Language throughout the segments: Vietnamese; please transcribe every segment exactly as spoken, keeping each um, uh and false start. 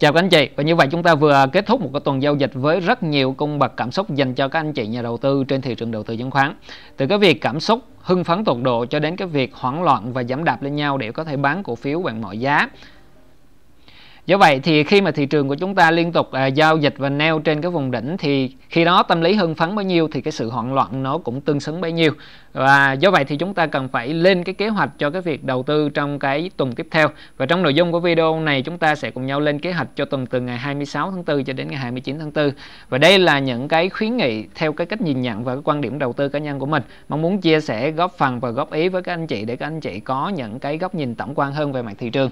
Chào các anh chị, và như vậy chúng ta vừa kết thúc một cái tuần giao dịch với rất nhiều cung bậc cảm xúc dành cho các anh chị nhà đầu tư trên thị trường đầu tư chứng khoán. Từ cái việc cảm xúc hưng phấn tột độ cho đến cái việc hoảng loạn và giẫm đạp lên nhau để có thể bán cổ phiếu bằng mọi giá. Do vậy thì khi mà thị trường của chúng ta liên tục à, giao dịch và neo trên cái vùng đỉnh thì khi đó tâm lý hưng phấn bấy nhiêu thì cái sự hoảng loạn nó cũng tương xứng bấy nhiêu. Và do vậy thì chúng ta cần phải lên cái kế hoạch cho cái việc đầu tư trong cái tuần tiếp theo. Và trong nội dung của video này chúng ta sẽ cùng nhau lên kế hoạch cho tuần từ ngày hai mươi sáu tháng tư cho đến ngày hai mươi chín tháng tư. Và đây là những cái khuyến nghị theo cái cách nhìn nhận và cái quan điểm đầu tư cá nhân của mình. Mong muốn chia sẻ góp phần và góp ý với các anh chị để các anh chị có những cái góc nhìn tổng quan hơn về mặt thị trường.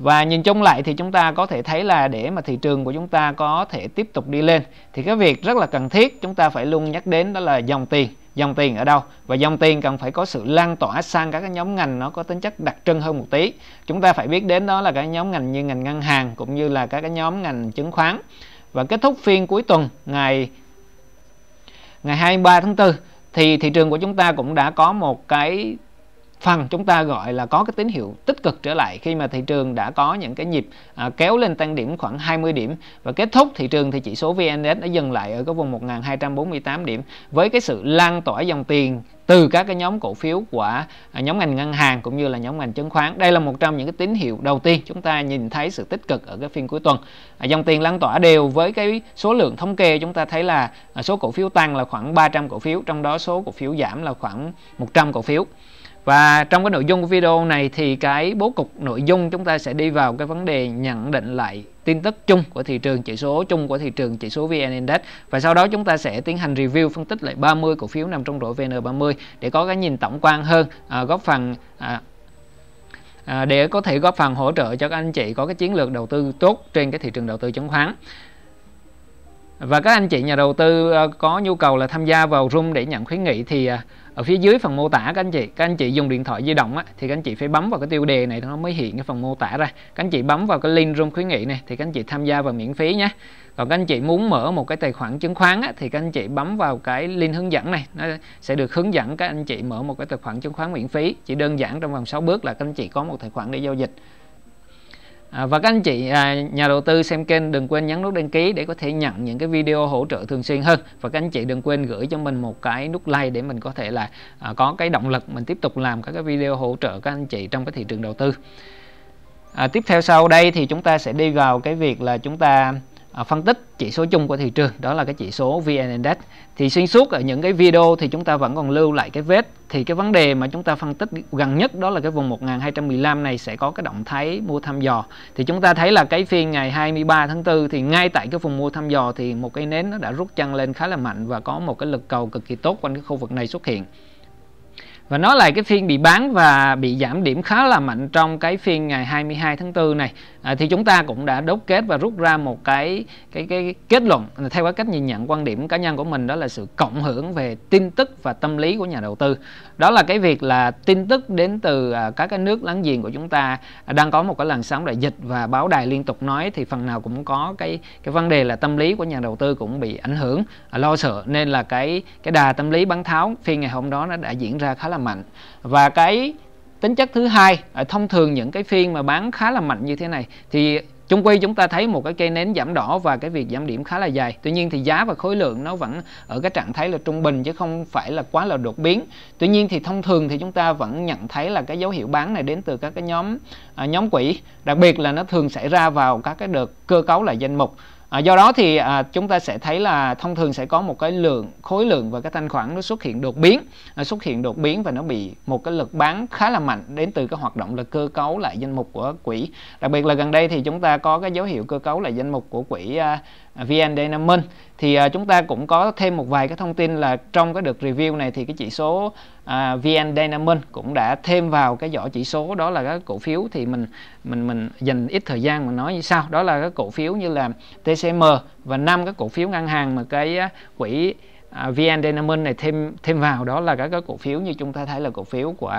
Và nhìn chung lại thì chúng ta có thể thấy là để mà thị trường của chúng ta có thể tiếp tục đi lên thì cái việc rất là cần thiết chúng ta phải luôn nhắc đến đó là dòng tiền. Dòng tiền ở đâu? Và dòng tiền cần phải có sự lan tỏa sang các cái nhóm ngành nó có tính chất đặc trưng hơn một tí. Chúng ta phải biết đến đó là các nhóm ngành như ngành ngân hàng cũng như là các cái nhóm ngành chứng khoán. Và kết thúc phiên cuối tuần ngày ngày hai mươi ba tháng tư thì thị trường của chúng ta cũng đã có một cái phần chúng ta gọi là có cái tín hiệu tích cực trở lại khi mà thị trường đã có những cái nhịp à, kéo lên tăng điểm khoảng hai mươi điểm và kết thúc thị trường thì chỉ số vê en-Index đã dừng lại ở cái vùng một nghìn hai trăm bốn mươi tám điểm với cái sự lan tỏa dòng tiền từ các cái nhóm cổ phiếu của à, nhóm ngành ngân hàng cũng như là nhóm ngành chứng khoán. Đây là một trong những cái tín hiệu đầu tiên chúng ta nhìn thấy sự tích cực ở cái phiên cuối tuần. À, dòng tiền lan tỏa đều với cái số lượng thống kê chúng ta thấy là à, số cổ phiếu tăng là khoảng ba trăm cổ phiếu, trong đó số cổ phiếu giảm là khoảng một trăm cổ phiếu. Và trong cái nội dung của video này thì cái bố cục nội dung chúng ta sẽ đi vào cái vấn đề nhận định lại tin tức chung của thị trường, chỉ số chung của thị trường, chỉ số vê en-Index. Và sau đó chúng ta sẽ tiến hành review, phân tích lại ba mươi cổ phiếu nằm trong rổ vê en ba mươi để có cái nhìn tổng quan hơn, à, góp phần à, à, để có thể góp phần hỗ trợ cho các anh chị có cái chiến lược đầu tư tốt trên cái thị trường đầu tư chứng khoán. Và các anh chị nhà đầu tư có nhu cầu là tham gia vào room để nhận khuyến nghị thì ở phía dưới phần mô tả các anh chị, các anh chị dùng điện thoại di động á, thì các anh chị phải bấm vào cái tiêu đề này nó mới hiện cái phần mô tả ra. Các anh chị bấm vào cái link room khuyến nghị này thì các anh chị tham gia vào miễn phí nhé. Còn các anh chị muốn mở một cái tài khoản chứng khoán á, thì các anh chị bấm vào cái link hướng dẫn này, nó sẽ được hướng dẫn các anh chị mở một cái tài khoản chứng khoán miễn phí. Chỉ đơn giản trong vòng sáu bước là các anh chị có một tài khoản để giao dịch. À, và các anh chị à, nhà đầu tư xem kênh đừng quên nhấn nút đăng ký để có thể nhận những cái video hỗ trợ thường xuyên hơn. Và các anh chị đừng quên gửi cho mình một cái nút like để mình có thể là à, có cái động lực mình tiếp tục làm các cái video hỗ trợ các anh chị trong cái thị trường đầu tư. à, Tiếp theo sau đây thì chúng ta sẽ đi vào cái việc là chúng ta à, phân tích chỉ số chung của thị trường, đó là cái chỉ số vê en-Index. Thì xuyên suốt ở những cái video thì chúng ta vẫn còn lưu lại cái vết. Thì cái vấn đề mà chúng ta phân tích gần nhất đó là cái vùng một nghìn hai trăm mười lăm này sẽ có cái động thái mua thăm dò. Thì chúng ta thấy là cái phiên ngày hai mươi ba tháng tư thì ngay tại cái vùng mua thăm dò thì một cái nến nó đã rút chân lên khá là mạnh và có một cái lực cầu cực kỳ tốt quanh cái khu vực này xuất hiện. Và nó là cái phiên bị bán và bị giảm điểm khá là mạnh trong cái phiên ngày hai mươi hai tháng tư này. à, Thì chúng ta cũng đã đúc kết và rút ra một cái cái cái kết luận theo cái cách nhìn nhận quan điểm cá nhân của mình, đó là sự cộng hưởng về tin tức và tâm lý của nhà đầu tư. Đó là cái việc là tin tức đến từ các cái nước láng giềng của chúng ta đang có một cái làn sóng đại dịch và báo đài liên tục nói thì phần nào cũng có cái cái vấn đề là tâm lý của nhà đầu tư cũng bị ảnh hưởng, lo sợ, nên là cái cái đà tâm lý bán tháo phiên ngày hôm đó nó đã diễn ra khá là mạnh. Và cái tính chất thứ hai, thông thường những cái phiên mà bán khá là mạnh như thế này thì chung quy chúng ta thấy một cái cây nến giảm đỏ và cái việc giảm điểm khá là dài. Tuy nhiên thì giá và khối lượng nó vẫn ở cái trạng thái là trung bình chứ không phải là quá là đột biến. Tuy nhiên thì thông thường thì chúng ta vẫn nhận thấy là cái dấu hiệu bán này đến từ các cái nhóm à, nhóm quỹ, đặc biệt là nó thường xảy ra vào các cái đợt cơ cấu lại danh mục. À, do đó thì à, chúng ta sẽ thấy là thông thường sẽ có một cái lượng khối lượng và cái thanh khoản nó xuất hiện đột biến, nó xuất hiện đột biến và nó bị một cái lực bán khá là mạnh đến từ cái hoạt động là cơ cấu lại danh mục của quỹ. Đặc biệt là gần đây thì chúng ta có cái dấu hiệu cơ cấu lại danh mục của quỹ à, vê en Diamond. Thì à, chúng ta cũng có thêm một vài cái thông tin là trong cái đợt review này thì cái chỉ số à, vê en Diamond cũng đã thêm vào cái giỏ chỉ số, đó là các cổ phiếu thì mình mình mình dành ít thời gian mà nói như sau. Đó là các cổ phiếu như là tê xê em và năm các cổ phiếu ngân hàng mà cái quỹ à, vê en Diamond này thêm thêm vào, đó là các, các cổ phiếu như chúng ta thấy là cổ phiếu của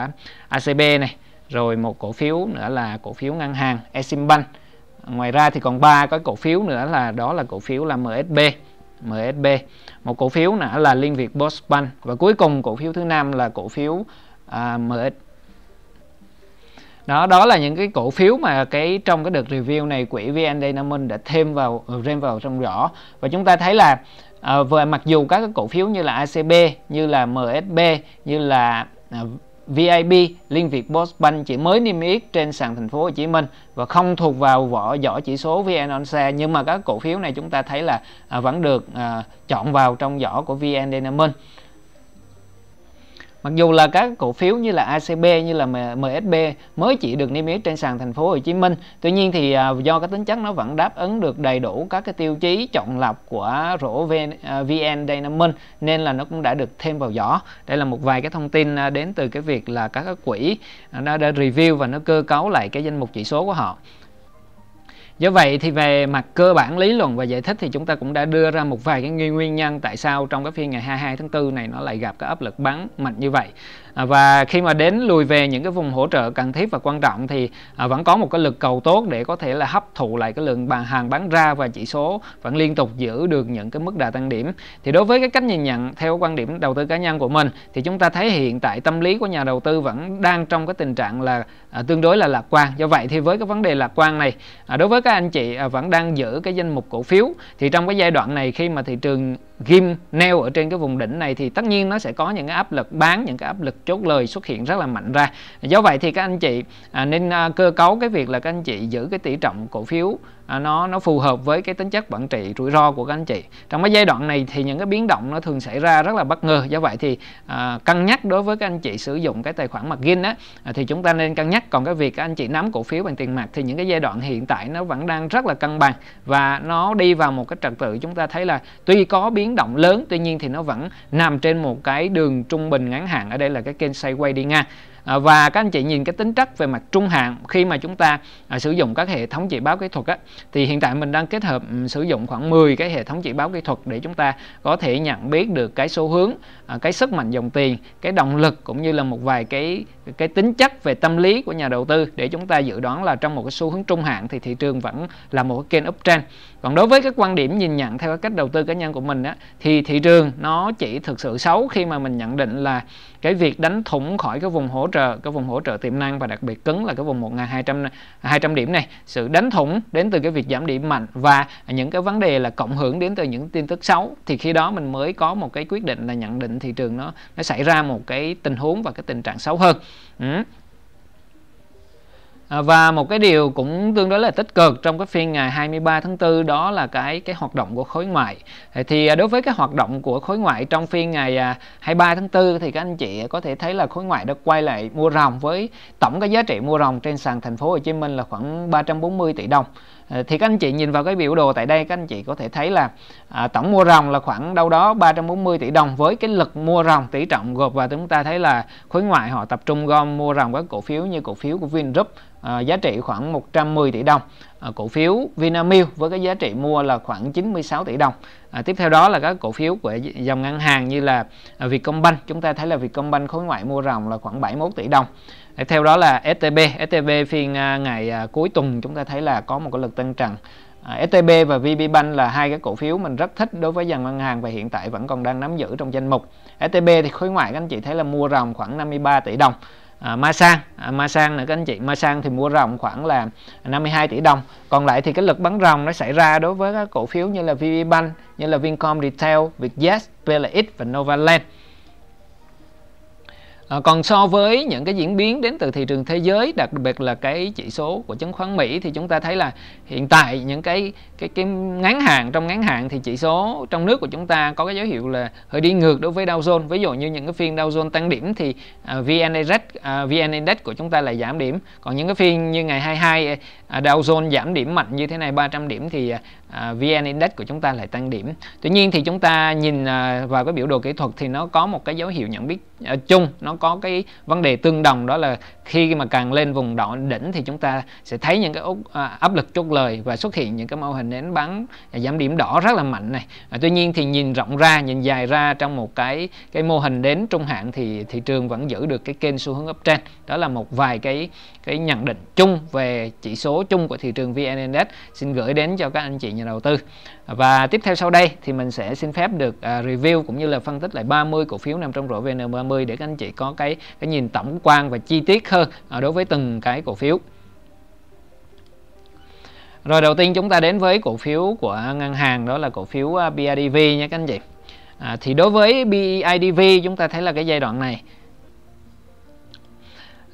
a xê bê này, rồi một cổ phiếu nữa là cổ phiếu ngân hàng Eximbank. Ngoài ra thì còn ba cái cổ phiếu nữa là đó là cổ phiếu là em ét bê, em ét bê, một cổ phiếu nữa là Liên Việt Post Bank và cuối cùng cổ phiếu thứ năm là cổ phiếu à, em ét bê. Đó, đó là những cái cổ phiếu mà cái trong cái đợt review này quỹ vê en Diamond đã thêm vào thêm vào trong rõ. Và chúng ta thấy là à, vừa mặc dù các cái cổ phiếu như là a xê bê, như là em ét bê, như là à, vê i bê, Liên Việt Post Bank chỉ mới niêm yết trên sàn thành phố Hồ Chí Minh và không thuộc vào vỏ giỏ chỉ số vê en Onse, nhưng mà các cổ phiếu này chúng ta thấy là à, vẫn được à, chọn vào trong giỏ của vê en Diamond. Mặc dù là các cổ phiếu như là a xê bê, như là em ét bê mới chỉ được niêm yết trên sàn thành phố Hồ Chí Minh, tuy nhiên thì do cái tính chất nó vẫn đáp ứng được đầy đủ các cái tiêu chí chọn lọc của rổ vê en Diamond nên là nó cũng đã được thêm vào giỏ. Đây là một vài cái thông tin đến từ cái việc là các quỹ nó đã review và nó cơ cấu lại cái danh mục chỉ số của họ. Do vậy thì về mặt cơ bản lý luận và giải thích thì chúng ta cũng đã đưa ra một vài cái nguyên nhân tại sao trong cái phiên ngày hai mươi hai tháng tư này nó lại gặp cái áp lực bán mạnh như vậy. Và khi mà đến lùi về những cái vùng hỗ trợ cần thiết và quan trọng thì vẫn có một cái lực cầu tốt để có thể là hấp thụ lại cái lượng bàn hàng bán ra và chỉ số vẫn liên tục giữ được những cái mức đà tăng điểm. Thì đối với cái cách nhìn nhận theo quan điểm đầu tư cá nhân của mình thì chúng ta thấy hiện tại tâm lý của nhà đầu tư vẫn đang trong cái tình trạng là tương đối là lạc quan. Do vậy thì với cái vấn đề lạc quan này, đối với các anh chị vẫn đang giữ cái danh mục cổ phiếu thì trong cái giai đoạn này khi mà thị trường ghim neo ở trên cái vùng đỉnh này thì tất nhiên nó sẽ có những cái áp lực bán, những cái áp lực chốt lời xuất hiện rất là mạnh ra. Do vậy thì các anh chị nên cơ cấu cái việc là các anh chị giữ cái tỷ trọng cổ phiếu nó nó phù hợp với cái tính chất quản trị rủi ro của các anh chị. Trong cái giai đoạn này thì những cái biến động nó thường xảy ra rất là bất ngờ. Do vậy thì à, cân nhắc đối với các anh chị sử dụng cái tài khoản mặt gin á thì chúng ta nên cân nhắc. Còn cái việc các anh chị nắm cổ phiếu bằng tiền mặt thì những cái giai đoạn hiện tại nó vẫn đang rất là cân bằng và nó đi vào một cái trật tự. Chúng ta thấy là tuy có biến động lớn tuy nhiên thì nó vẫn nằm trên một cái đường trung bình ngắn hạn, ở đây là cái kênh sideways đi ngang. Và các anh chị nhìn cái tính chất về mặt trung hạn khi mà chúng ta à, sử dụng các hệ thống chỉ báo kỹ thuật á, thì hiện tại mình đang kết hợp um, sử dụng khoảng mười cái hệ thống chỉ báo kỹ thuật để chúng ta có thể nhận biết được cái xu hướng, à, cái sức mạnh dòng tiền, cái động lực cũng như là một vài cái cái tính chất về tâm lý của nhà đầu tư để chúng ta dự đoán là trong một cái xu hướng trung hạn thì thị trường vẫn là một cái kênh uptrend. Còn đối với cái quan điểm nhìn nhận theo cái cách đầu tư cá nhân của mình á, thì thị trường nó chỉ thực sự xấu khi mà mình nhận định là cái việc đánh thủng khỏi cái vùng hỗ trợ, cái vùng hỗ trợ tiềm năng và đặc biệt cứng là cái vùng một nghìn hai trăm điểm này, sự đánh thủng đến từ cái việc giảm điểm mạnh và những cái vấn đề là cộng hưởng đến từ những tin tức xấu, thì khi đó mình mới có một cái quyết định là nhận định thị trường nó nó xảy ra một cái tình huống và cái tình trạng xấu hơn. Ừ. Và một cái điều cũng tương đối là tích cực trong cái phiên ngày hai mươi ba tháng tư đó là cái cái hoạt động của khối ngoại. Thì đối với cái hoạt động của khối ngoại trong phiên ngày hai mươi ba tháng tư thì các anh chị có thể thấy là khối ngoại đã quay lại mua ròng với tổng cái giá trị mua ròng trên sàn thành phố Hồ Chí Minh là khoảng ba trăm bốn mươi tỷ đồng. Thì các anh chị nhìn vào cái biểu đồ tại đây, các anh chị có thể thấy là à, tổng mua ròng là khoảng đâu đó ba trăm bốn mươi tỷ đồng, với cái lực mua ròng tỷ trọng gộp và chúng ta thấy là khối ngoại họ tập trung gom mua ròng các cổ phiếu như cổ phiếu của Vingroup à, giá trị khoảng một trăm mười tỷ đồng, à, cổ phiếu Vinamilk với cái giá trị mua là khoảng chín mươi sáu tỷ đồng. À, tiếp theo đó là các cổ phiếu của dòng ngân hàng như là Vietcombank, chúng ta thấy là Vietcombank khối ngoại mua ròng là khoảng bảy mươi mốt tỷ đồng. Theo đó là ét tê bê, ét tê bê phiên ngày cuối tuần chúng ta thấy là có một cái lực tăng trần. ét tê bê và VPBank là hai cái cổ phiếu mình rất thích đối với dàn ngân hàng và hiện tại vẫn còn đang nắm giữ trong danh mục. ét tê bê thì khối ngoại các anh chị thấy là mua ròng khoảng năm mươi ba tỷ đồng. À, Masan, à, Masan nữa các anh chị, Masan thì mua ròng khoảng là năm mươi hai tỷ đồng. Còn lại thì cái lực bán ròng nó xảy ra đối với các cổ phiếu như là VPBank, như là Vincom Retail, Vietjet, pê lờ ích và NovaLand. À, còn so với những cái diễn biến đến từ thị trường thế giới, đặc biệt là cái chỉ số của chứng khoán Mỹ, thì chúng ta thấy là hiện tại những cái cái cái ngắn hạn, trong ngắn hạn thì chỉ số trong nước của chúng ta có cái dấu hiệu là hơi đi ngược đối với Dow Jones. Ví dụ như những cái phiên Dow Jones tăng điểm thì à, vê en-Index à, vê en-Index của chúng ta lại giảm điểm. Còn những cái phiên như ngày hai mươi hai à, Dow Jones giảm điểm mạnh như thế này ba trăm điểm thì à, vê en-Index của chúng ta lại tăng điểm. Tuy nhiên thì chúng ta nhìn à, vào cái biểu đồ kỹ thuật thì nó có một cái dấu hiệu nhận biết à, chung, nó có cái vấn đề tương đồng, đó là khi mà càng lên vùng đỏ đỉnh thì chúng ta sẽ thấy những cái áp lực chốt lời và xuất hiện những cái mô hình nến bán giảm điểm đỏ rất là mạnh này. À, tuy nhiên thì nhìn rộng ra, nhìn dài ra trong một cái cái mô hình đến trung hạn thì thị trường vẫn giữ được cái kênh xu hướng uptrend. Đó là một vài cái cái nhận định chung về chỉ số chung của thị trường vê en-Index xin gửi đến cho các anh chị nhà đầu tư. Và tiếp theo sau đây thì mình sẽ xin phép được review cũng như là phân tích lại ba mươi cổ phiếu nằm trong rổ vê en ba mươi để các anh chị có cái cái nhìn tổng quan và chi tiết hơn hơn đối với từng cái cổ phiếu. Rồi đầu tiên chúng ta đến với cổ phiếu của ngân hàng, đó là cổ phiếu bê i đê vê nha các anh chị. À, thì đối với bê i đê vê chúng ta thấy là cái giai đoạn này.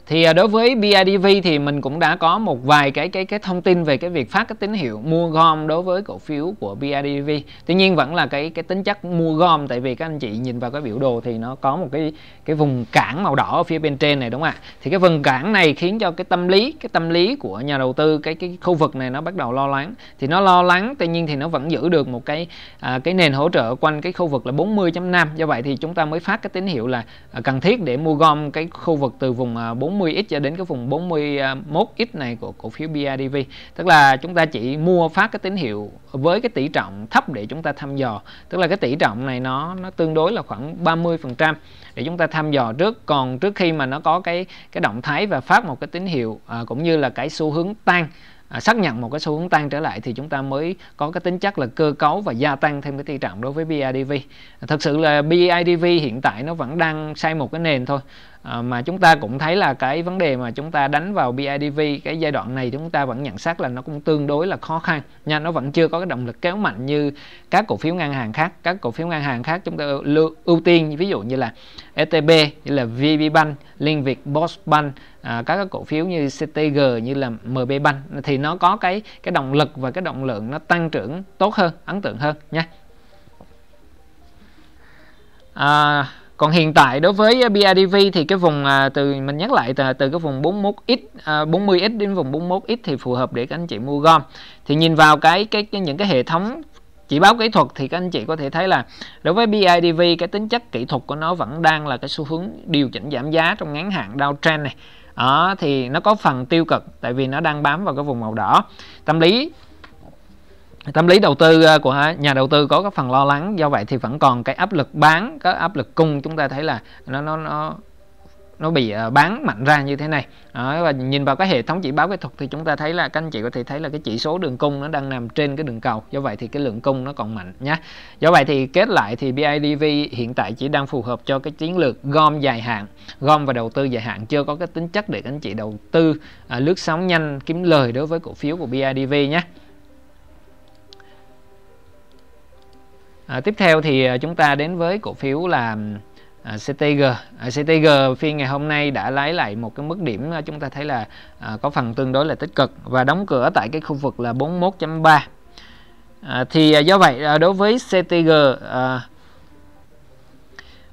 Thì đối với bê i đê vê thì mình cũng đã có một vài cái cái cái thông tin về cái việc phát cái tín hiệu mua gom đối với cổ phiếu của bê i đê vê. Tuy nhiên vẫn là cái cái tính chất mua gom, tại vì các anh chị nhìn vào cái biểu đồ thì nó có một cái cái vùng cản màu đỏ ở phía bên trên này, đúng không ạ? Thì cái vùng cản này khiến cho cái tâm lý cái tâm lý của nhà đầu tư cái cái khu vực này nó bắt đầu lo lắng. Thì nó lo lắng, tuy nhiên thì nó vẫn giữ được một cái à, cái nền hỗ trợ quanh cái khu vực là bốn mươi chấm năm. Do vậy thì chúng ta mới phát cái tín hiệu là cần thiết để mua gom cái khu vực từ vùng bốn mươi x cho đến cái vùng bốn mươi mốt x này của cổ phiếu bê i đê vê. Tức là chúng ta chỉ mua phát cái tín hiệu với cái tỷ trọng thấp để chúng ta thăm dò. Tức là cái tỷ trọng này nó nó tương đối là khoảng ba mươi phần trăm để chúng ta thăm dò trước. Còn trước khi mà nó có cái cái động thái và phát một cái tín hiệu à, cũng như là cái xu hướng tăng, à, xác nhận một cái xu hướng tăng trở lại thì chúng ta mới có cái tính chất là cơ cấu và gia tăng thêm cái tỷ trọng đối với bê i đê vê. À, thật sự là bê i đê vê hiện tại nó vẫn đang xây một cái nền thôi. À, mà chúng ta cũng thấy là cái vấn đề mà chúng ta đánh vào bê i đê vê cái giai đoạn này chúng ta vẫn nhận xét là nó cũng tương đối là khó khăn nha, nó vẫn chưa có cái động lực kéo mạnh như các cổ phiếu ngân hàng khác. Các cổ phiếu ngân hàng khác chúng ta ưu tiên ví dụ như là ét tê bê, như là VPBank, Liên Việt Post Bank, à, các cổ phiếu như xê tê giê, như là em bê Bank thì nó có cái cái động lực và cái động lượng nó tăng trưởng tốt hơn, ấn tượng hơn nha. À, còn hiện tại đối với bê i đê vê thì cái vùng từ mình nhắc lại từ, từ cái vùng bốn mươi mốt x bốn mươi x đến vùng bốn mươi mốt x thì phù hợp để các anh chị mua gom. Thì nhìn vào cái cái, cái những cái hệ thống chỉ báo kỹ thuật thì các anh chị có thể thấy là đối với bê i đê vê cái tính chất kỹ thuật của nó vẫn đang là cái xu hướng điều chỉnh giảm giá trong ngắn hạn downtrend này. Đó, thì nó có phần tiêu cực tại vì nó đang bám vào cái vùng màu đỏ. Tâm lý Tâm lý đầu tư của nhà đầu tư có cái phần lo lắng, do vậy thì vẫn còn cái áp lực bán, cái áp lực cung chúng ta thấy là nó nó nó nó bị bán mạnh ra như thế này. Đó, và nhìn vào cái hệ thống chỉ báo kỹ thuật thì chúng ta thấy là các anh chị có thể thấy là cái chỉ số đường cung nó đang nằm trên cái đường cầu, do vậy thì cái lượng cung nó còn mạnh nhé. Do vậy thì kết lại thì bê i đê vê hiện tại chỉ đang phù hợp cho cái chiến lược gom dài hạn, gom và đầu tư dài hạn, chưa có cái tính chất để các anh chị đầu tư à, lướt sóng nhanh kiếm lời đối với cổ phiếu của bê i đê vê nhé. À, tiếp theo thì chúng ta đến với cổ phiếu là à, xê tê giê. À, xê tê giê phiên ngày hôm nay đã lấy lại một cái mức điểm chúng ta thấy là à, có phần tương đối là tích cực và đóng cửa tại cái khu vực là bốn mươi mốt chấm ba. À, thì à, do vậy à, đối với xê tê giê à,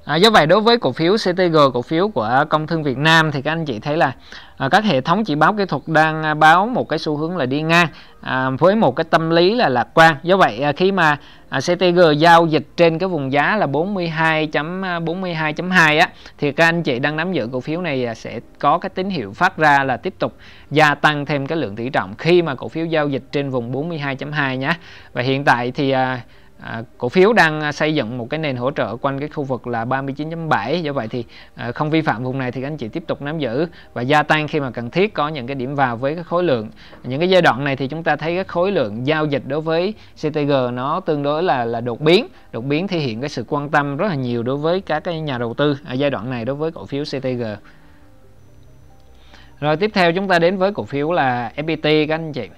À, do vậy đối với cổ phiếu xê tê giê, cổ phiếu của Công Thương Việt Nam thì các anh chị thấy là à, các hệ thống chỉ báo kỹ thuật đang báo một cái xu hướng là đi ngang à, với một cái tâm lý là lạc quan. Do vậy à, khi mà à, xê tê giê giao dịch trên cái vùng giá là bốn mươi hai chấm bốn mươi hai chấm hai á thì các anh chị đang nắm giữ cổ phiếu này sẽ có cái tín hiệu phát ra là tiếp tục gia tăng thêm cái lượng tỷ trọng khi mà cổ phiếu giao dịch trên vùng bốn mươi hai chấm hai nhé. Và hiện tại thì à, À, cổ phiếu đang xây dựng một cái nền hỗ trợ quanh cái khu vực là ba mươi chín chấm bảy. Do vậy thì à, không vi phạm vùng này thì các anh chị tiếp tục nắm giữ và gia tăng khi mà cần thiết, có những cái điểm vào với cái khối lượng. Những cái giai đoạn này thì chúng ta thấy cái khối lượng giao dịch đối với xê tê giê nó tương đối là là đột biến. Đột biến thể hiện cái sự quan tâm rất là nhiều đối với các cái nhà đầu tư ở giai đoạn này đối với cổ phiếu xê tê giê. Rồi tiếp theo chúng ta đến với cổ phiếu là ép pê tê các anh chị.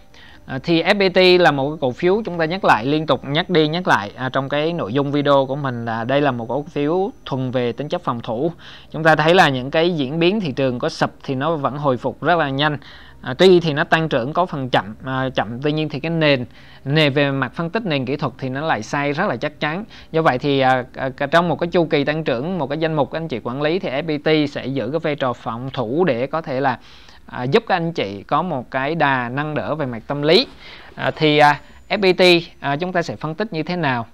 À, thì ép pê tê là một cái cổ phiếu chúng ta nhắc lại liên tục nhắc đi nhắc lại à, trong cái nội dung video của mình là đây là một cổ phiếu thuần về tính chất phòng thủ. Chúng ta thấy là những cái diễn biến thị trường có sập thì nó vẫn hồi phục rất là nhanh. À, tuy thì nó tăng trưởng có phần chậm à, chậm tuy nhiên thì cái nền nền về mặt phân tích nền kỹ thuật thì nó lại sai rất là chắc chắn. Do vậy thì à, à, trong một cái chu kỳ tăng trưởng, một cái danh mục anh chị quản lý thì ép pê tê sẽ giữ cái vai trò phòng thủ để có thể là À, giúp các anh chị có một cái đà nâng đỡ về mặt tâm lý. à, Thì à, ép pê tê à, chúng ta sẽ phân tích như thế nào.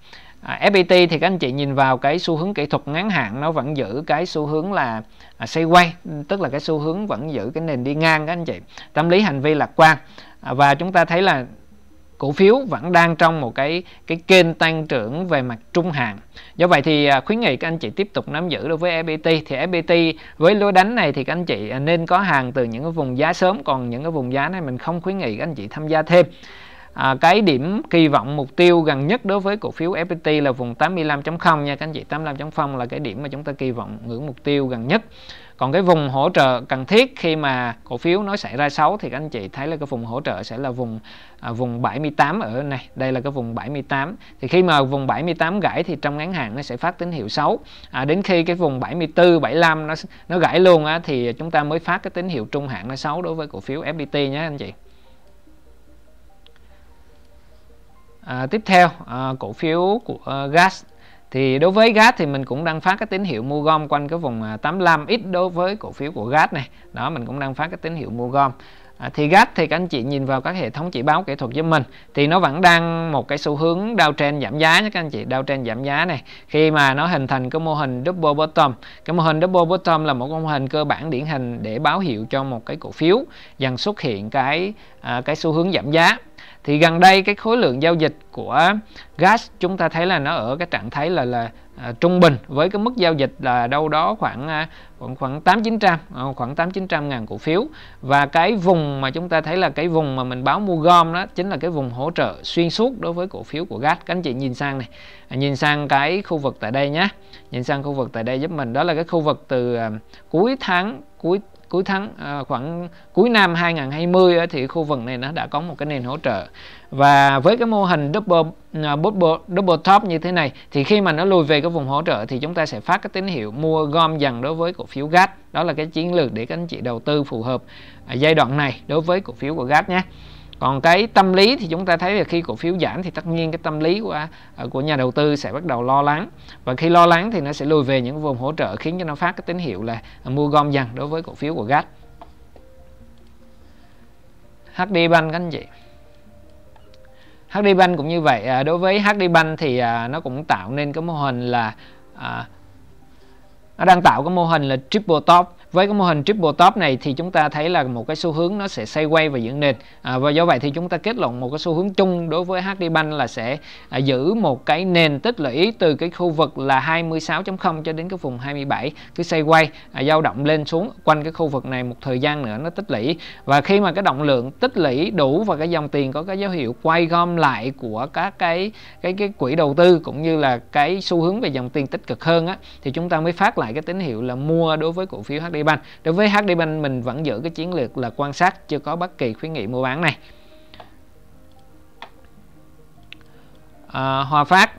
à, ép pê tê thì các anh chị nhìn vào cái xu hướng kỹ thuật ngắn hạn nó vẫn giữ cái xu hướng là à, sideways, tức là cái xu hướng vẫn giữ cái nền đi ngang các anh chị. Tâm lý hành vi lạc quan à, và chúng ta thấy là cổ phiếu vẫn đang trong một cái cái kênh tăng trưởng về mặt trung hạn. Do vậy thì khuyến nghị các anh chị tiếp tục nắm giữ đối với ép pê tê. Thì ép pê tê với lối đánh này thì các anh chị nên có hàng từ những cái vùng giá sớm, còn những cái vùng giá này mình không khuyến nghị các anh chị tham gia thêm. À, cái điểm kỳ vọng mục tiêu gần nhất đối với cổ phiếu ép pê tê là vùng tám mươi lăm chấm không nha các anh chị. tám mươi lăm chấm không là cái điểm mà chúng ta kỳ vọng ngưỡng mục tiêu gần nhất. Còn cái vùng hỗ trợ cần thiết khi mà cổ phiếu nó xảy ra xấu thì các anh chị thấy là cái vùng hỗ trợ sẽ là vùng à, vùng bảy mươi tám ở này. Đây là cái vùng bảy mươi tám. Thì khi mà vùng bảy mươi tám gãy thì trong ngắn hạn nó sẽ phát tín hiệu xấu. À, đến khi cái vùng bảy mươi tư, bảy mươi lăm nó nó gãy luôn á, thì chúng ta mới phát cái tín hiệu trung hạn nó xấu đối với cổ phiếu ép pê tê nhé anh chị. À, tiếp theo à, cổ phiếu của à, giê a ét. Thì đối với giê a ét thì mình cũng đang phát cái tín hiệu mua gom quanh cái vùng tám mươi lăm. Ít đối với cổ phiếu của giê a ét này. Đó, mình cũng đang phát cái tín hiệu mua gom. À, thì giê a ét thì các anh chị nhìn vào các hệ thống chỉ báo kỹ thuật giúp mình thì nó vẫn đang một cái xu hướng downtrend giảm giá nhé các anh chị. Downtrend giảm giá này khi mà nó hình thành cái mô hình double bottom. Cái mô hình double bottom là một mô hình cơ bản điển hình để báo hiệu cho một cái cổ phiếu dần xuất hiện cái à, cái xu hướng giảm giá. Thì gần đây cái khối lượng giao dịch của giê a ét chúng ta thấy là nó ở cái trạng thái là là à, trung bình với cái mức giao dịch là đâu đó khoảng à, khoảng khoảng tám chín trăm khoảng tám chín trăm ngàn cổ phiếu. Và cái vùng mà chúng ta thấy là cái vùng mà mình báo mua gom đó chính là cái vùng hỗ trợ xuyên suốt đối với cổ phiếu của giê a ét. Các anh chị nhìn sang này, à, nhìn sang cái khu vực tại đây nhé, nhìn sang khu vực tại đây giúp mình. Đó là cái khu vực từ à, cuối tháng cuối cuối tháng à, khoảng cuối năm hai nghìn không trăm hai mươi ấy, thì khu vực này nó đã có một cái nền hỗ trợ. Và với cái mô hình double, double, double top như thế này thì khi mà nó lùi về cái vùng hỗ trợ thì chúng ta sẽ phát cái tín hiệu mua gom dần đối với cổ phiếu giê a ét. Đó là cái chiến lược để các anh chị đầu tư phù hợp à, giai đoạn này đối với cổ phiếu của giê a ét nhé. Còn cái tâm lý thì chúng ta thấy là khi cổ phiếu giảm thì tất nhiên cái tâm lý của của nhà đầu tư sẽ bắt đầu lo lắng. Và khi lo lắng thì nó sẽ lùi về những vùng hỗ trợ khiến cho nó phát cái tín hiệu là mua gom dần đối với cổ phiếu của giê a ét. hát đê Bank các anh chị. hát đê Bank cũng như vậy. Đối với hát đê Bank thì nó cũng tạo nên cái mô hình là à, nó đang tạo cái mô hình là triple top. Với cái mô hình triple top này thì chúng ta thấy là một cái xu hướng nó sẽ xoay quay và dựng nền. À, và do vậy thì chúng ta kết luận một cái xu hướng chung đối với hát đê Bank là sẽ à, giữ một cái nền tích lũy từ cái khu vực là hai mươi sáu chấm không cho đến cái vùng hai mươi bảy, cứ xoay quay à, dao động lên xuống quanh cái khu vực này một thời gian nữa nó tích lũy. Và khi mà cái động lượng tích lũy đủ và cái dòng tiền có cái dấu hiệu quay gom lại của các cái cái cái quỹ đầu tư cũng như là cái xu hướng về dòng tiền tích cực hơn á, thì chúng ta mới phát lại cái tín hiệu là mua đối với cổ phiếu hát đê Bank. Đối với hát đê Bank mình vẫn giữ cái chiến lược là quan sát, chưa có bất kỳ khuyến nghị mua bán này. À, Hòa Phát.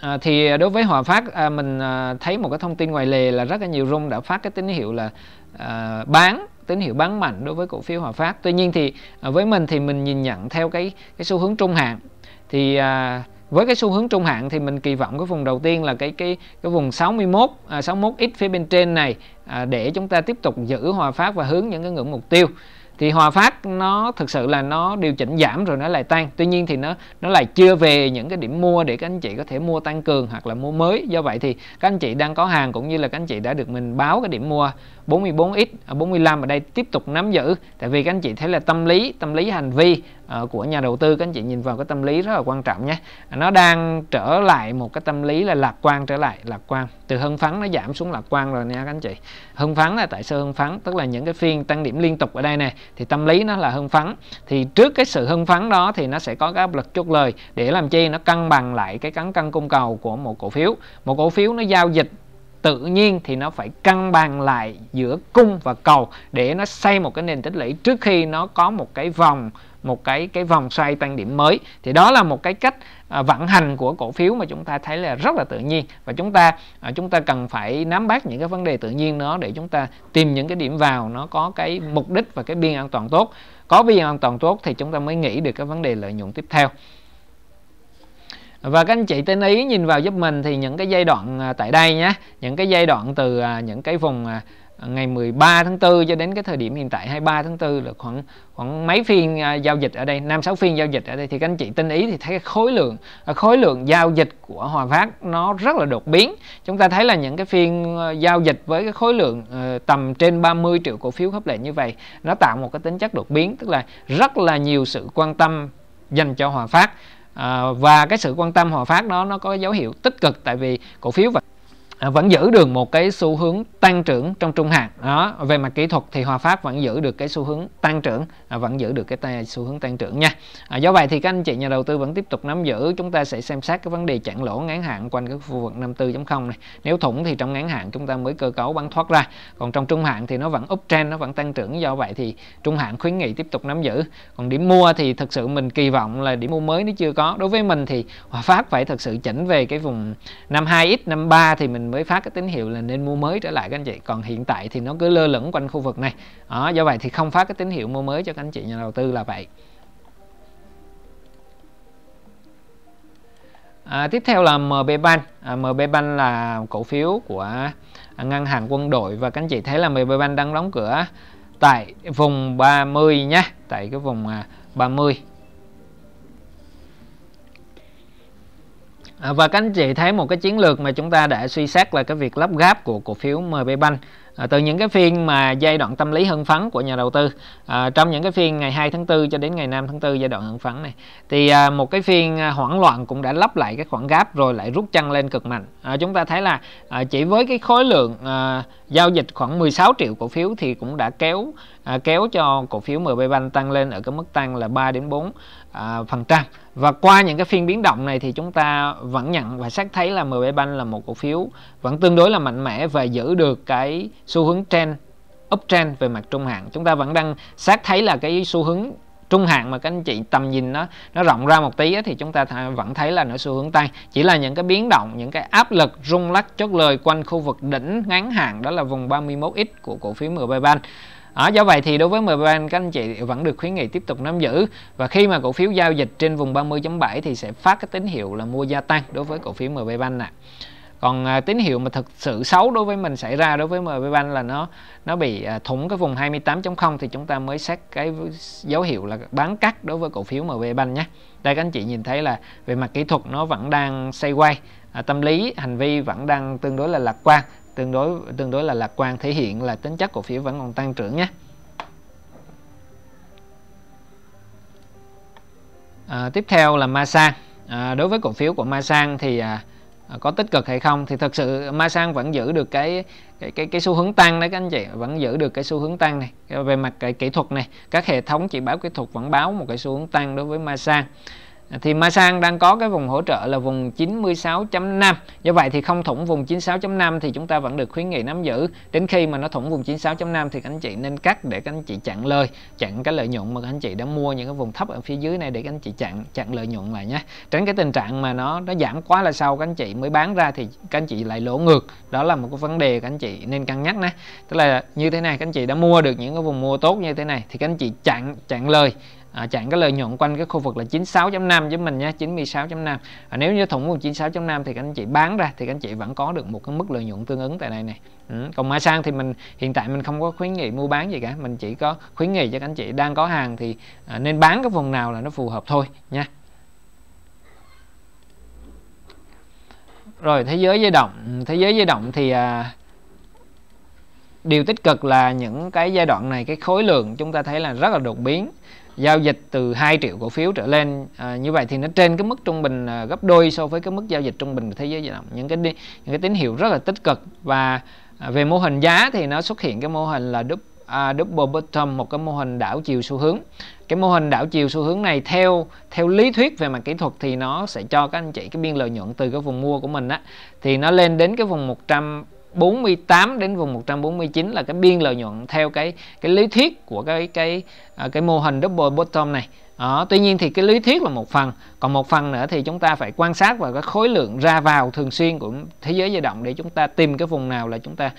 À, thì đối với Hòa Phát à, mình à, thấy một cái thông tin ngoài lề là rất là nhiều room đã phát cái tín hiệu là à, bán, tín hiệu bán mạnh đối với cổ phiếu Hòa Phát. Tuy nhiên thì à, với mình thì mình nhìn nhận theo cái cái xu hướng trung hạn thì à, với cái xu hướng trung hạn thì mình kỳ vọng cái vùng đầu tiên là cái cái cái vùng sáu mươi mốt à, sáu mươi mốt x phía bên trên này à, để chúng ta tiếp tục giữ Hòa Phát và hướng những cái ngưỡng mục tiêu. Thì Hòa Phát nó thực sự là nó điều chỉnh giảm rồi nó lại tăng. Tuy nhiên thì nó nó lại chưa về những cái điểm mua để các anh chị có thể mua tăng cường hoặc là mua mới. Do vậy thì các anh chị đang có hàng cũng như là các anh chị đã được mình báo cái điểm mua bốn mươi bốn x, bốn mươi lăm ở đây tiếp tục nắm giữ. Tại vì các anh chị thấy là tâm lý, tâm lý hành vi uh, của nhà đầu tư, các anh chị nhìn vào cái tâm lý rất là quan trọng nhé. Nó đang trở lại một cái tâm lý là lạc quan, trở lại lạc quan. Từ hưng phấn nó giảm xuống lạc quan rồi nha các anh chị. Hưng phấn là tại sao hưng phấn? Tức là những cái phiên tăng điểm liên tục ở đây này thì tâm lý nó là hưng phấn. Thì trước cái sự hưng phấn đó thì nó sẽ có cái áp lực chốt lời để làm chi nó cân bằng lại cái cán cân cung cầu của một cổ phiếu. Một cổ phiếu nó giao dịch tự nhiên thì nó phải cân bằng lại giữa cung và cầu để nó xây một cái nền tích lũy trước khi nó có một cái vòng một cái cái vòng xoay tăng điểm mới. Thì đó là một cái cách à, vận hành của cổ phiếu mà chúng ta thấy là rất là tự nhiên. Và chúng ta à, chúng ta cần phải nắm bắt những cái vấn đề tự nhiên nó để chúng ta tìm những cái điểm vào nó có cái mục đích và cái biên an toàn tốt. Có biên an toàn tốt thì chúng ta mới nghĩ được cái vấn đề lợi nhuận tiếp theo. Và các anh chị tên ý nhìn vào giúp mình thì những cái giai đoạn tại đây nhé, những cái giai đoạn từ những cái vùng ngày mười ba tháng tư cho đến cái thời điểm hiện tại hai mươi ba tháng tư là khoảng khoảng mấy phiên giao dịch ở đây, năm sáu phiên giao dịch ở đây. Thì các anh chị tinh ý thì thấy cái khối lượng khối lượng giao dịch của Hòa Phát nó rất là đột biến. Chúng ta thấy là những cái phiên giao dịch với cái khối lượng tầm trên ba mươi triệu cổ phiếu khớp lệnh như vậy, nó tạo một cái tính chất đột biến, tức là rất là nhiều sự quan tâm dành cho Hòa Phát. À, và cái sự quan tâm Hòa Phát đó nó có dấu hiệu tích cực, tại vì cổ phiếu và à, vẫn giữ được một cái xu hướng tăng trưởng trong trung hạn. Đó, về mặt kỹ thuật thì Hòa Phát vẫn giữ được cái xu hướng tăng trưởng, à, vẫn giữ được cái xu hướng tăng trưởng nha. À, do vậy thì các anh chị nhà đầu tư vẫn tiếp tục nắm giữ. Chúng ta sẽ xem xét cái vấn đề chặn lỗ ngắn hạn quanh cái khu vực năm mươi tư chấm không này. Nếu thủng thì trong ngắn hạn chúng ta mới cơ cấu bắn thoát ra, còn trong trung hạn thì nó vẫn uptrend, nó vẫn tăng trưởng, do vậy thì trung hạn khuyến nghị tiếp tục nắm giữ. Còn điểm mua thì thực sự mình kỳ vọng là điểm mua mới nó chưa có. Đối với mình thì Hòa Phát phải thực sự chỉnh về cái vùng năm mươi hai x năm mươi ba thì mình mới phát cái tín hiệu là nên mua mới trở lại các anh chị. Còn hiện tại thì nó cứ lơ lửng quanh khu vực này. Đó, do vậy thì không phát cái tín hiệu mua mới cho các anh chị nhà đầu tư là vậy. À, tiếp theo là em bê Bank. À, em bê Bank là cổ phiếu của ngân hàng quân đội và các anh chị thấy là em bê Bank đang đóng cửa tại vùng ba mươi nhé, tại cái vùng ba mươi. À, và các anh chị thấy một cái chiến lược mà chúng ta đã suy xét là cái việc lắp ráp của cổ phiếu em bê Bank. À, từ những cái phiên mà giai đoạn tâm lý hưng phấn của nhà đầu tư, à, trong những cái phiên ngày hai tháng tư cho đến ngày năm tháng tư giai đoạn hưng phấn này thì à, một cái phiên hoảng loạn cũng đã lấp lại cái khoảng gap rồi lại rút chân lên cực mạnh. À, chúng ta thấy là à, chỉ với cái khối lượng à, giao dịch khoảng mười sáu triệu cổ phiếu thì cũng đã kéo à, kéo cho cổ phiếu em bê Bank tăng lên ở cái mức tăng là ba đến bốn à, phần trăm. Và qua những cái phiên biến động này thì chúng ta vẫn nhận và xác thấy là em bê Bank là một cổ phiếu vẫn tương đối là mạnh mẽ và giữ được cái xu hướng trend uptrend về mặt trung hạn. Chúng ta vẫn đang xác thấy là cái xu hướng trung hạn mà các anh chị tầm nhìn nó nó rộng ra một tí ấy, thì chúng ta th vẫn thấy là nó xu hướng tăng. Chỉ là những cái biến động, những cái áp lực rung lắc chốt lời quanh khu vực đỉnh ngắn hạn đó là vùng ba mươi mốt x của cổ phiếu em bê Bank. À, do vậy thì đối với em bê Bank các anh chị vẫn được khuyến nghị tiếp tục nắm giữ, và khi mà cổ phiếu giao dịch trên vùng ba mươi chấm bảy thì sẽ phát cái tín hiệu là mua gia tăng đối với cổ phiếu em bê Bank nè. Còn à, tín hiệu mà thực sự xấu đối với mình xảy ra đối với em bê Bank là nó nó bị à, thủng cái vùng hai mươi tám chấm không thì chúng ta mới xét cái dấu hiệu là bán cắt đối với cổ phiếu em bê Bank nhé. Đây các anh chị nhìn thấy là về mặt kỹ thuật nó vẫn đang xoay quay, à, tâm lý hành vi vẫn đang tương đối là lạc quan. Tương đối, tương đối là lạc quan, thể hiện là tính chất cổ phiếu vẫn còn tăng trưởng nhé. À, tiếp theo là Masan. À, đối với cổ phiếu của Masan thì à, có tích cực hay không thì thật sự Masan vẫn giữ được cái cái cái, cái xu hướng tăng đấy các anh chị, vẫn giữ được cái xu hướng tăng này về mặt cái kỹ thuật này, các hệ thống chỉ báo kỹ thuật vẫn báo một cái xu hướng tăng đối với Masan. Thì Masan đang có cái vùng hỗ trợ là vùng chín mươi sáu chấm năm. Do vậy thì không thủng vùng chín mươi sáu chấm năm thì chúng ta vẫn được khuyến nghị nắm giữ. Đến khi mà nó thủng vùng chín mươi sáu chấm năm thì các anh chị nên cắt để các anh chị chặn lời, chặn cái lợi nhuận mà các anh chị đã mua những cái vùng thấp ở phía dưới này để các anh chị chặn chặn lợi nhuận lại nhé. Tránh cái tình trạng mà nó nó giảm quá là sau các anh chị mới bán ra thì các anh chị lại lỗ ngược. Đó là một cái vấn đề các anh chị nên cân nhắc nè. Tức là như thế này, các anh chị đã mua được những cái vùng mua tốt như thế này thì các anh chị chặn chặn lời. À, chặn cái lợi nhuận quanh cái khu vực là chín mươi sáu chấm năm với mình nha, chín mươi sáu chấm năm. À, nếu như thủng vùng chín mươi sáu chấm năm thì các anh chị bán ra thì các anh chị vẫn có được một cái mức lợi nhuận tương ứng tại đây này. Ừ. Còn Masan thì mình hiện tại mình không có khuyến nghị mua bán gì cả, mình chỉ có khuyến nghị cho các anh chị đang có hàng thì à, nên bán cái vùng nào là nó phù hợp thôi nha. Rồi Thế Giới Di Động, Thế Giới Di Động thì à, điều tích cực là những cái giai đoạn này cái khối lượng chúng ta thấy là rất là đột biến. Giao dịch từ hai triệu cổ phiếu trở lên, à, như vậy thì nó trên cái mức trung bình à, gấp đôi so với cái mức giao dịch trung bình của Thế Giới Di Động. Những cái, những cái tín hiệu rất là tích cực. Và à, về mô hình giá thì nó xuất hiện cái mô hình là double, à, double bottom, một cái mô hình đảo chiều xu hướng. Cái mô hình đảo chiều xu hướng này theo theo lý thuyết về mặt kỹ thuật thì nó sẽ cho các anh chị cái biên lợi nhuận từ cái vùng mua của mình á, thì nó lên đến cái vùng một trăm bốn mươi tám đến vùng một trăm bốn mươi chín là cái biên lợi nhuận theo cái cái lý thuyết của cái cái cái mô hình double bottom này. Đó, tuy nhiên thì cái lý thuyết là một phần, còn một phần nữa thì chúng ta phải quan sát vào cái khối lượng ra vào thường xuyên của Thế Giới Di Động để chúng ta tìm cái vùng nào là chúng ta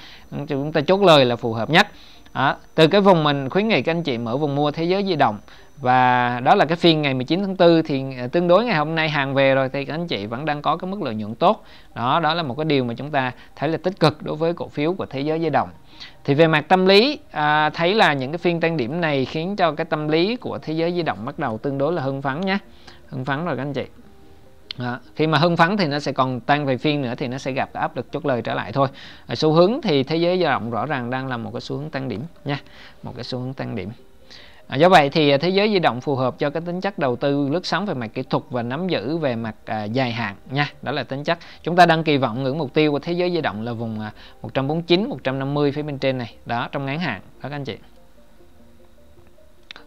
chúng ta chốt lời là phù hợp nhất. Đó, từ cái vùng mình khuyến nghị các anh chị mở vùng mua Thế Giới Di Động. Và đó là cái phiên ngày mười chín tháng tư thì tương đối ngày hôm nay hàng về rồi thì các anh chị vẫn đang có cái mức lợi nhuận tốt. Đó, đó là một cái điều mà chúng ta thấy là tích cực đối với cổ phiếu của Thế Giới Di Động. Thì về mặt tâm lý, à, thấy là những cái phiên tăng điểm này khiến cho cái tâm lý của Thế Giới Di Động bắt đầu tương đối là hưng phấn nhé. Hưng phấn rồi các anh chị. À, khi mà hưng phấn thì nó sẽ còn tăng về phiên nữa thì nó sẽ gặp cái áp lực chốt lời trở lại thôi. À, xu hướng thì Thế Giới Di Động rõ ràng đang là một cái xu hướng tăng điểm nha, một cái xu hướng tăng điểm. À, do vậy thì Thế Giới Di Động phù hợp cho cái tính chất đầu tư lướt sóng về mặt kỹ thuật và nắm giữ về mặt à, dài hạn nha. Đó là tính chất chúng ta đang kỳ vọng ngưỡng mục tiêu của Thế Giới Di Động là vùng à, một trăm bốn mươi chín, một trăm năm mươi phía bên trên này. Đó, trong ngắn hạn. Đó các anh chị.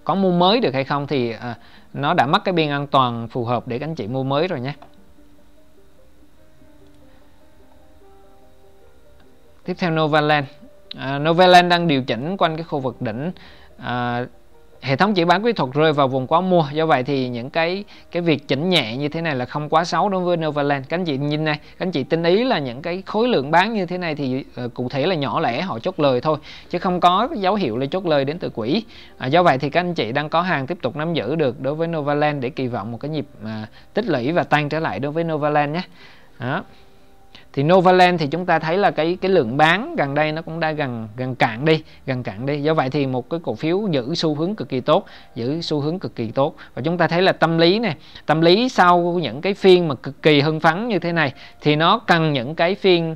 Có mua mới được hay không thì à, nó đã mất cái biên an toàn phù hợp để các anh chị mua mới rồi nhé. Tiếp theo NovaLand. À, NovaLand đang điều chỉnh quanh cái khu vực đỉnh. À, hệ thống chỉ bán kỹ thuật rơi vào vùng quá mua, do vậy thì những cái cái việc chỉnh nhẹ như thế này là không quá xấu đối với NovaLand. Các anh chị nhìn này, các anh chị tinh ý là những cái khối lượng bán như thế này thì uh, cụ thể là nhỏ lẻ họ chốt lời thôi, chứ không có dấu hiệu là chốt lời đến từ quỹ. À, do vậy thì các anh chị đang có hàng tiếp tục nắm giữ được đối với NovaLand để kỳ vọng một cái nhịp uh, tích lũy và tăng trở lại đối với NovaLand nhé. Đó. Thì NovaLand thì chúng ta thấy là cái cái lượng bán gần đây nó cũng đã gần gần cạn đi, gần cạn đi. Do vậy thì một cái cổ phiếu giữ xu hướng cực kỳ tốt, giữ xu hướng cực kỳ tốt. Và chúng ta thấy là tâm lý này, tâm lý sau những cái phiên mà cực kỳ hưng phấn như thế này thì nó cần những cái phiên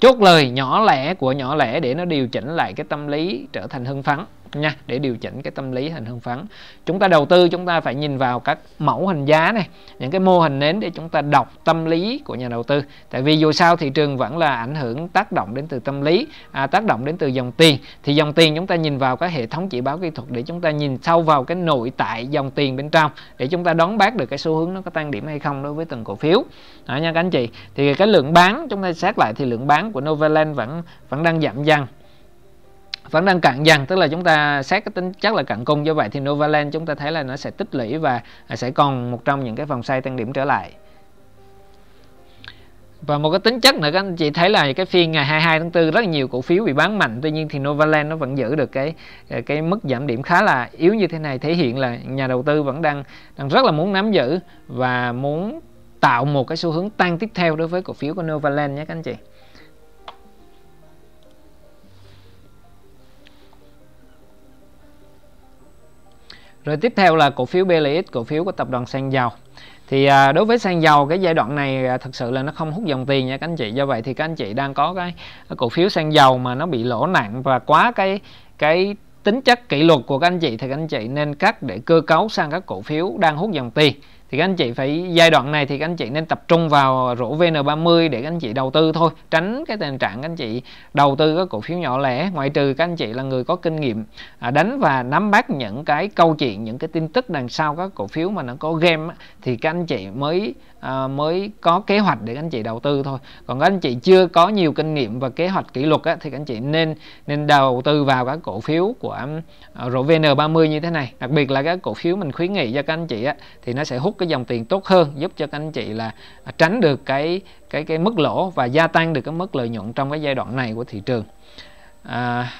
chốt lời nhỏ lẻ của nhỏ lẻ để nó điều chỉnh lại cái tâm lý trở thành hưng phấn nha, để điều chỉnh cái tâm lý thành hưng phấn. Chúng ta đầu tư chúng ta phải nhìn vào các mẫu hình giá này, những cái mô hình nến để chúng ta đọc tâm lý của nhà đầu tư. Tại vì dù sao thị trường vẫn là ảnh hưởng tác động đến từ tâm lý, à, tác động đến từ dòng tiền. Thì dòng tiền chúng ta nhìn vào các hệ thống chỉ báo kỹ thuật để chúng ta nhìn sâu vào cái nội tại dòng tiền bên trong để chúng ta đoán bác được cái xu hướng nó có tăng điểm hay không đối với từng cổ phiếu. Đó nha các anh chị. Thì cái lượng bán chúng ta xét lại thì lượng bán của NovaLand vẫn vẫn đang giảm dần, vẫn đang cạn dần, tức là chúng ta xét cái tính chắc là cạn cung. Do vậy thì NovaLand chúng ta thấy là nó sẽ tích lũy và sẽ còn một trong những cái vòng xoay tăng điểm trở lại. Và một cái tính chất nữa các anh chị thấy là cái phiên ngày hai mươi hai tháng tư rất là nhiều cổ phiếu bị bán mạnh, tuy nhiên thì NovaLand nó vẫn giữ được cái cái mức giảm điểm khá là yếu như thế này, thể hiện là nhà đầu tư vẫn đang đang rất là muốn nắm giữ và muốn tạo một cái xu hướng tăng tiếp theo đối với cổ phiếu của NovaLand nhé các anh chị. Rồi tiếp theo là cổ phiếu pê lờ ích, cổ phiếu của tập đoàn xăng dầu. Thì à, đối với xăng dầu cái giai đoạn này à, thực sự là nó không hút dòng tiền nha các anh chị. Do vậy thì các anh chị đang có cái, cái cổ phiếu xăng dầu mà nó bị lỗ nặng và quá cái cái tính chất kỷ luật của các anh chị thì các anh chị nên cắt để cơ cấu sang các cổ phiếu đang hút dòng tiền. Thì các anh chị phải giai đoạn này thì các anh chị nên tập trung vào rổ vê en ba mươi để các anh chị đầu tư thôi, tránh cái tình trạng các anh chị đầu tư các cổ phiếu nhỏ lẻ, ngoại trừ các anh chị là người có kinh nghiệm đánh và nắm bắt những cái câu chuyện, những cái tin tức đằng sau các cổ phiếu mà nó có game thì các anh chị mới à, mới có kế hoạch để các anh chị đầu tư thôi. Còn các anh chị chưa có nhiều kinh nghiệm và kế hoạch kỷ luật á, thì các anh chị nên nên đầu tư vào các cổ phiếu của rổ vê en ba mươi như thế này, đặc biệt là các cổ phiếu mình khuyến nghị cho các anh chị á, thì nó sẽ hút cái dòng tiền tốt hơn, giúp cho các anh chị là tránh được cái cái cái mức lỗ và gia tăng được cái mức lợi nhuận trong cái giai đoạn này của thị trường. À,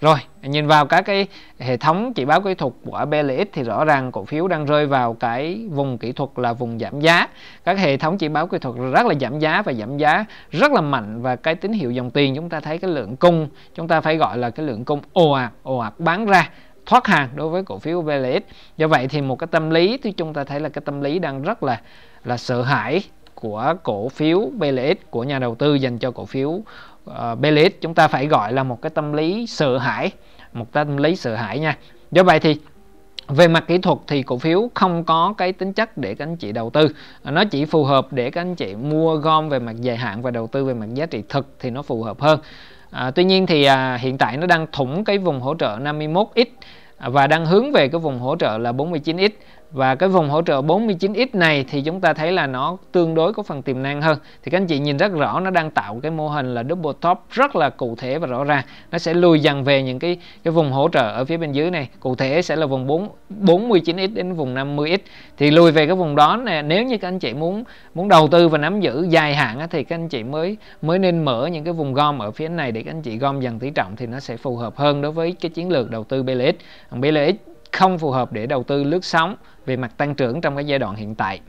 rồi nhìn vào các cái hệ thống chỉ báo kỹ thuật của pê lờ ích thì rõ ràng cổ phiếu đang rơi vào cái vùng kỹ thuật là vùng giảm giá. Các hệ thống chỉ báo kỹ thuật rất là giảm giá và giảm giá rất là mạnh, và cái tín hiệu dòng tiền chúng ta thấy cái lượng cung, chúng ta phải gọi là cái lượng cung ồ ạt ồ ạt bán ra, thoát hàng đối với cổ phiếu pê lờ ích. Do vậy thì một cái tâm lý thì chúng ta thấy là cái tâm lý đang rất là là sợ hãi của cổ phiếu pê lờ ích, của nhà đầu tư dành cho cổ phiếu uh, pê lờ ích. Chúng ta phải gọi là một cái tâm lý sợ hãi, một tâm lý sợ hãi nha. Do vậy thì về mặt kỹ thuật thì cổ phiếu không có cái tính chất để các anh chị đầu tư, nó chỉ phù hợp để các anh chị mua gom về mặt dài hạn và đầu tư về mặt giá trị thực thì nó phù hợp hơn. À, tuy nhiên thì à, hiện tại nó đang thủng cái vùng hỗ trợ năm mươi mốt x và đang hướng về cái vùng hỗ trợ là bốn mươi chín x, và cái vùng hỗ trợ bốn mươi chín x này thì chúng ta thấy là nó tương đối có phần tiềm năng hơn. Thì các anh chị nhìn rất rõ nó đang tạo cái mô hình là double top rất là cụ thể và rõ ràng. Nó sẽ lùi dần về những cái cái vùng hỗ trợ ở phía bên dưới này, cụ thể sẽ là vùng bốn mươi chín x đến vùng năm mươi x. Thì lùi về cái vùng đó nè, nếu như các anh chị muốn muốn đầu tư và nắm giữ dài hạn á, thì các anh chị mới mới nên mở những cái vùng gom ở phía này để các anh chị gom dần tỷ trọng thì nó sẽ phù hợp hơn đối với cái chiến lược đầu tư pê lờ ích. pê lờ ích không phù hợp để đầu tư lướt sóng về mặt tăng trưởng trong cái giai đoạn hiện tại.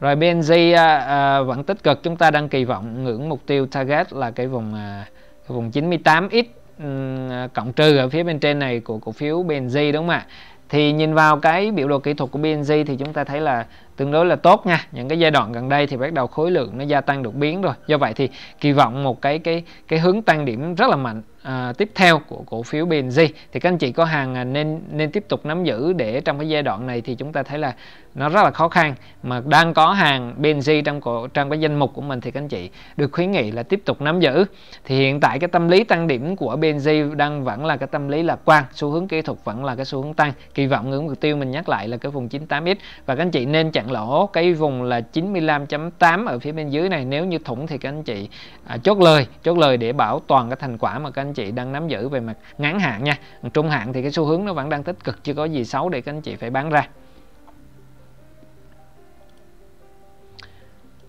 Rồi bê en giê à, vẫn tích cực, chúng ta đang kỳ vọng ngưỡng mục tiêu target là cái vùng à, cái vùng chín mươi tám x um, cộng trừ ở phía bên trên này của cổ phiếu bê en giê, đúng không ạ? Thì nhìn vào cái biểu đồ kỹ thuật của bê en giê thì chúng ta thấy là tương đối là tốt nha. Những cái giai đoạn gần đây thì bắt đầu khối lượng nó gia tăng đột biến rồi. Do vậy thì kỳ vọng một cái cái cái hướng tăng điểm rất là mạnh à, tiếp theo của cổ phiếu bê en giê. Thì các anh chị có hàng nên nên tiếp tục nắm giữ, để trong cái giai đoạn này thì chúng ta thấy là nó rất là khó khăn, mà đang có hàng bê en giê trong cổ, trong cái danh mục của mình thì các anh chị được khuyến nghị là tiếp tục nắm giữ. Thì hiện tại cái tâm lý tăng điểm của bê en giê đang vẫn là cái tâm lý lạc quan, xu hướng kỹ thuật vẫn là cái xu hướng tăng. Kỳ vọng ngưỡng mục tiêu mình nhắc lại là cái vùng chín mươi tám x, và các anh chị nên chặn lỗ cái vùng là chín mươi lăm chấm tám ở phía bên dưới này. Nếu như thủng thì các anh chị à, chốt lời, chốt lời để bảo toàn cái thành quả mà các anh chị đang nắm giữ về mặt ngắn hạn nha. Trung hạn thì cái xu hướng nó vẫn đang tích cực, chưa có gì xấu để các anh chị phải bán ra.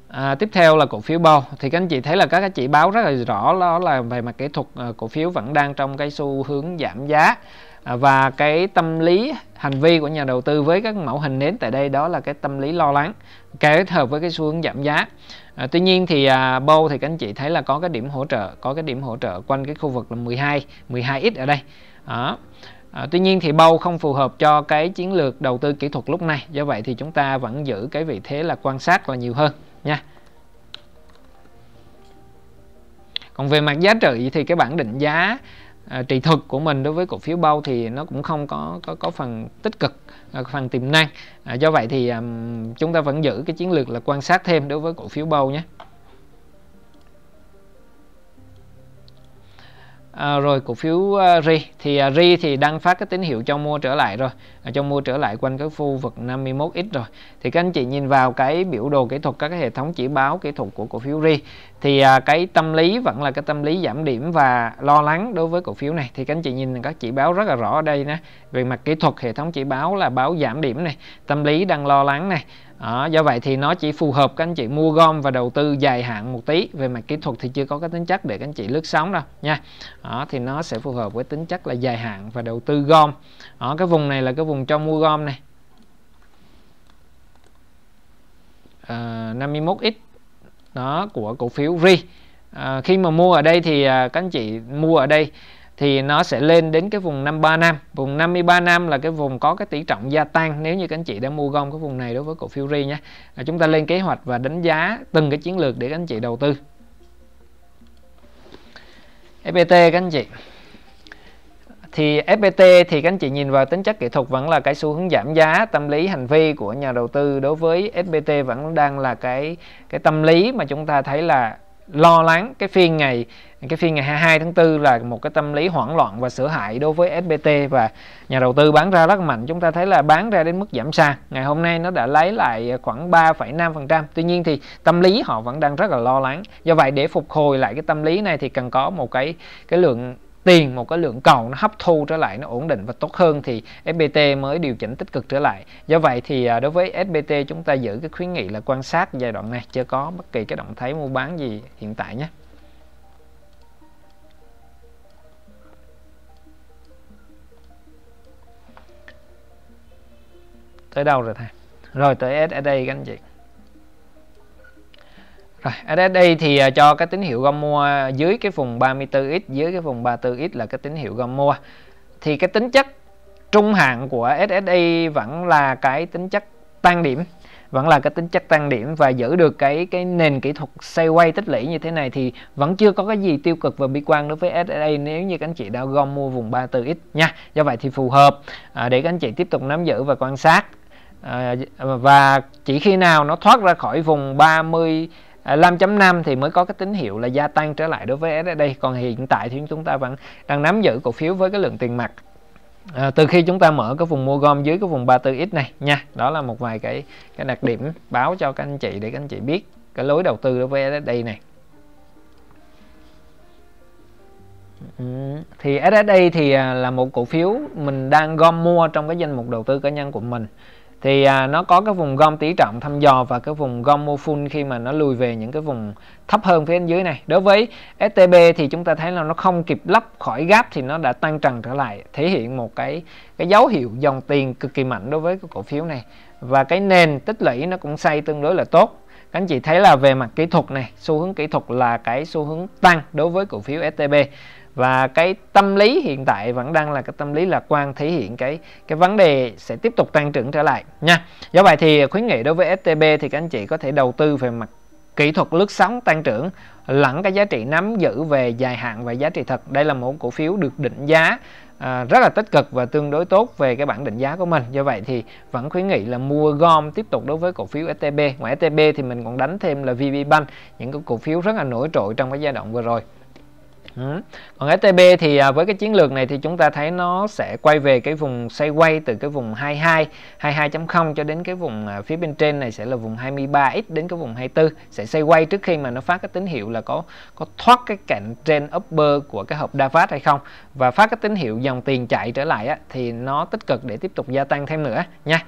À, tiếp theo là cổ phiếu bầu. Thì các anh chị thấy là các cái chỉ báo rất là rõ, đó là về mặt kỹ thuật cổ phiếu vẫn đang trong cái xu hướng giảm giá, và cái tâm lý hành vi của nhà đầu tư với các mẫu hình nến tại đây đó là cái tâm lý lo lắng kết hợp với cái xu hướng giảm giá. À, tuy nhiên thì à, bầu thì các anh chị thấy là có cái điểm hỗ trợ, có cái điểm hỗ trợ quanh cái khu vực là mười hai, mười hai x ở đây. Đó. À, tuy nhiên thì bầu không phù hợp cho cái chiến lược đầu tư kỹ thuật lúc này. Do vậy thì chúng ta vẫn giữ cái vị thế là quan sát là nhiều hơn nha. Còn về mặt giá trị thì cái bảng định giá à, trị thực của mình đối với cổ phiếu bầu thì nó cũng không có có, có phần tích cực, phần tiềm năng. À, do vậy thì à, chúng ta vẫn giữ cái chiến lược là quan sát thêm đối với cổ phiếu bầu nhé. À, rồi cổ phiếu uh, rờ e e thì uh, rờ e e thì đang phát cái tín hiệu cho mua trở lại rồi, à, cho mua trở lại quanh cái khu vực năm mươi mốt x rồi. Thì các anh chị nhìn vào cái biểu đồ kỹ thuật, các cái hệ thống chỉ báo kỹ thuật của cổ phiếu rờ e e thì uh, cái tâm lý vẫn là cái tâm lý giảm điểm và lo lắng đối với cổ phiếu này. Thì các anh chị nhìn các chỉ báo rất là rõ ở đây nè, về mặt kỹ thuật hệ thống chỉ báo là báo giảm điểm này, tâm lý đang lo lắng này. À, do vậy thì nó chỉ phù hợp các anh chị mua gom và đầu tư dài hạn một tí. Về mặt kỹ thuật thì chưa có cái tính chất để các anh chị lướt sóng đâu nha. À, thì nó sẽ phù hợp với tính chất là dài hạn và đầu tư gom. À, cái vùng này là cái vùng cho mua gom này, à, năm mươi mốt x đó của cổ phiếu rờ e e. À, khi mà mua ở đây thì à, các anh chị mua ở đây thì nó sẽ lên đến cái vùng năm mươi ba năm. Vùng năm mươi ba năm là cái vùng có cái tỷ trọng gia tăng nếu như các anh chị đã mua gom cái vùng này đối với cổ phiếu rờ e e nhé. À, chúng ta lên kế hoạch và đánh giá từng cái chiến lược để các anh chị đầu tư. ép pê tê các anh chị. Thì ép pê tê thì các anh chị nhìn vào tính chất kỹ thuật vẫn là cái xu hướng giảm giá, tâm lý hành vi của nhà đầu tư đối với ép pê tê vẫn đang là cái cái tâm lý mà chúng ta thấy là lo lắng. Cái phiên ngày cái phiên ngày hai mươi hai tháng tư là một cái tâm lý hoảng loạn và sợ hãi đối với ép pê tê, và nhà đầu tư bán ra rất mạnh. Chúng ta thấy là bán ra đến mức giảm sàn. Ngày hôm nay nó đã lấy lại khoảng ba phẩy năm phần trăm. Tuy nhiên thì tâm lý họ vẫn đang rất là lo lắng. Do vậy để phục hồi lại cái tâm lý này thì cần có một cái cái lượng tiền, một cái lượng cầu nó hấp thu trở lại, nó ổn định và tốt hơn thì ép pê tê mới điều chỉnh tích cực trở lại. Do vậy thì đối với ép pê tê chúng ta giữ cái khuyến nghị là quan sát giai đoạn này, chưa có bất kỳ cái động thái mua bán gì hiện tại nhé. Tới đâu rồi thầy? Rồi tới ét ét i các anh chị. Rồi, ét ét i thì cho cái tín hiệu gom mua dưới cái vùng ba mươi tư x, dưới cái vùng ba mươi tư x là cái tín hiệu gom mua. Thì cái tính chất trung hạn của ét ét i vẫn là cái tính chất tăng điểm, vẫn là cái tính chất tăng điểm và giữ được cái cái nền kỹ thuật sideways tích lũy như thế này thì vẫn chưa có cái gì tiêu cực và bi quan đối với ét ét i nếu như các anh chị đã gom mua vùng ba mươi tư x nha. Do vậy thì phù hợp à, để các anh chị tiếp tục nắm giữ và quan sát. À, và chỉ khi nào nó thoát ra khỏi vùng ba mươi lăm chấm năm thì mới có cái tín hiệu là gia tăng trở lại đối với ét ét i. Còn hiện tại thì chúng ta vẫn đang nắm giữ cổ phiếu với cái lượng tiền mặt à, từ khi chúng ta mở cái vùng mua gom dưới cái vùng ba mươi tư x này nha. Đó là một vài cái cái đặc điểm báo cho các anh chị để các anh chị biết cái lối đầu tư đối với ét ét i này. Thì ét ét i thì là một cổ phiếu mình đang gom mua trong cái danh mục đầu tư cá nhân của mình. Thì à, nó có cái vùng gom tỷ trọng thăm dò và cái vùng gom mua full khi mà nó lùi về những cái vùng thấp hơn phía bên dưới này. Đối với ét tê bê thì chúng ta thấy là nó không kịp lấp khỏi gap thì nó đã tăng trần trở lại, thể hiện một cái cái dấu hiệu dòng tiền cực kỳ mạnh đối với cái cổ phiếu này. Và cái nền tích lũy nó cũng xây tương đối là tốt. Các anh chị thấy là về mặt kỹ thuật này, xu hướng kỹ thuật là cái xu hướng tăng đối với cổ phiếu ét tê bê. Và cái tâm lý hiện tại vẫn đang là cái tâm lý lạc quan, thể hiện cái cái vấn đề sẽ tiếp tục tăng trưởng trở lại nha. Do vậy thì khuyến nghị đối với ét tê bê thì các anh chị có thể đầu tư về mặt kỹ thuật lướt sóng tăng trưởng lẫn cái giá trị nắm giữ về dài hạn và giá trị thật. Đây là một cổ phiếu được định giá à, rất là tích cực và tương đối tốt về cái bảng định giá của mình. Do vậy thì vẫn khuyến nghị là mua gom tiếp tục đối với cổ phiếu ét tê bê. Ngoài ét tê bê thì mình còn đánh thêm là VPBank, những cái cổ phiếu rất là nổi trội trong cái giai đoạn vừa rồi. Ừ. Còn ét tê bê thì với cái chiến lược này thì chúng ta thấy nó sẽ quay về cái vùng sideways từ cái vùng hai mươi hai, hai mươi hai chấm không cho đến cái vùng phía bên trên này sẽ là vùng hai mươi ba x đến cái vùng hai mươi tư, sẽ sideways trước khi mà nó phát cái tín hiệu là có có thoát cái cạnh trên upper của cái hộp Davos hay không, và phát cái tín hiệu dòng tiền chạy trở lại á, thì nó tích cực để tiếp tục gia tăng thêm nữa nha.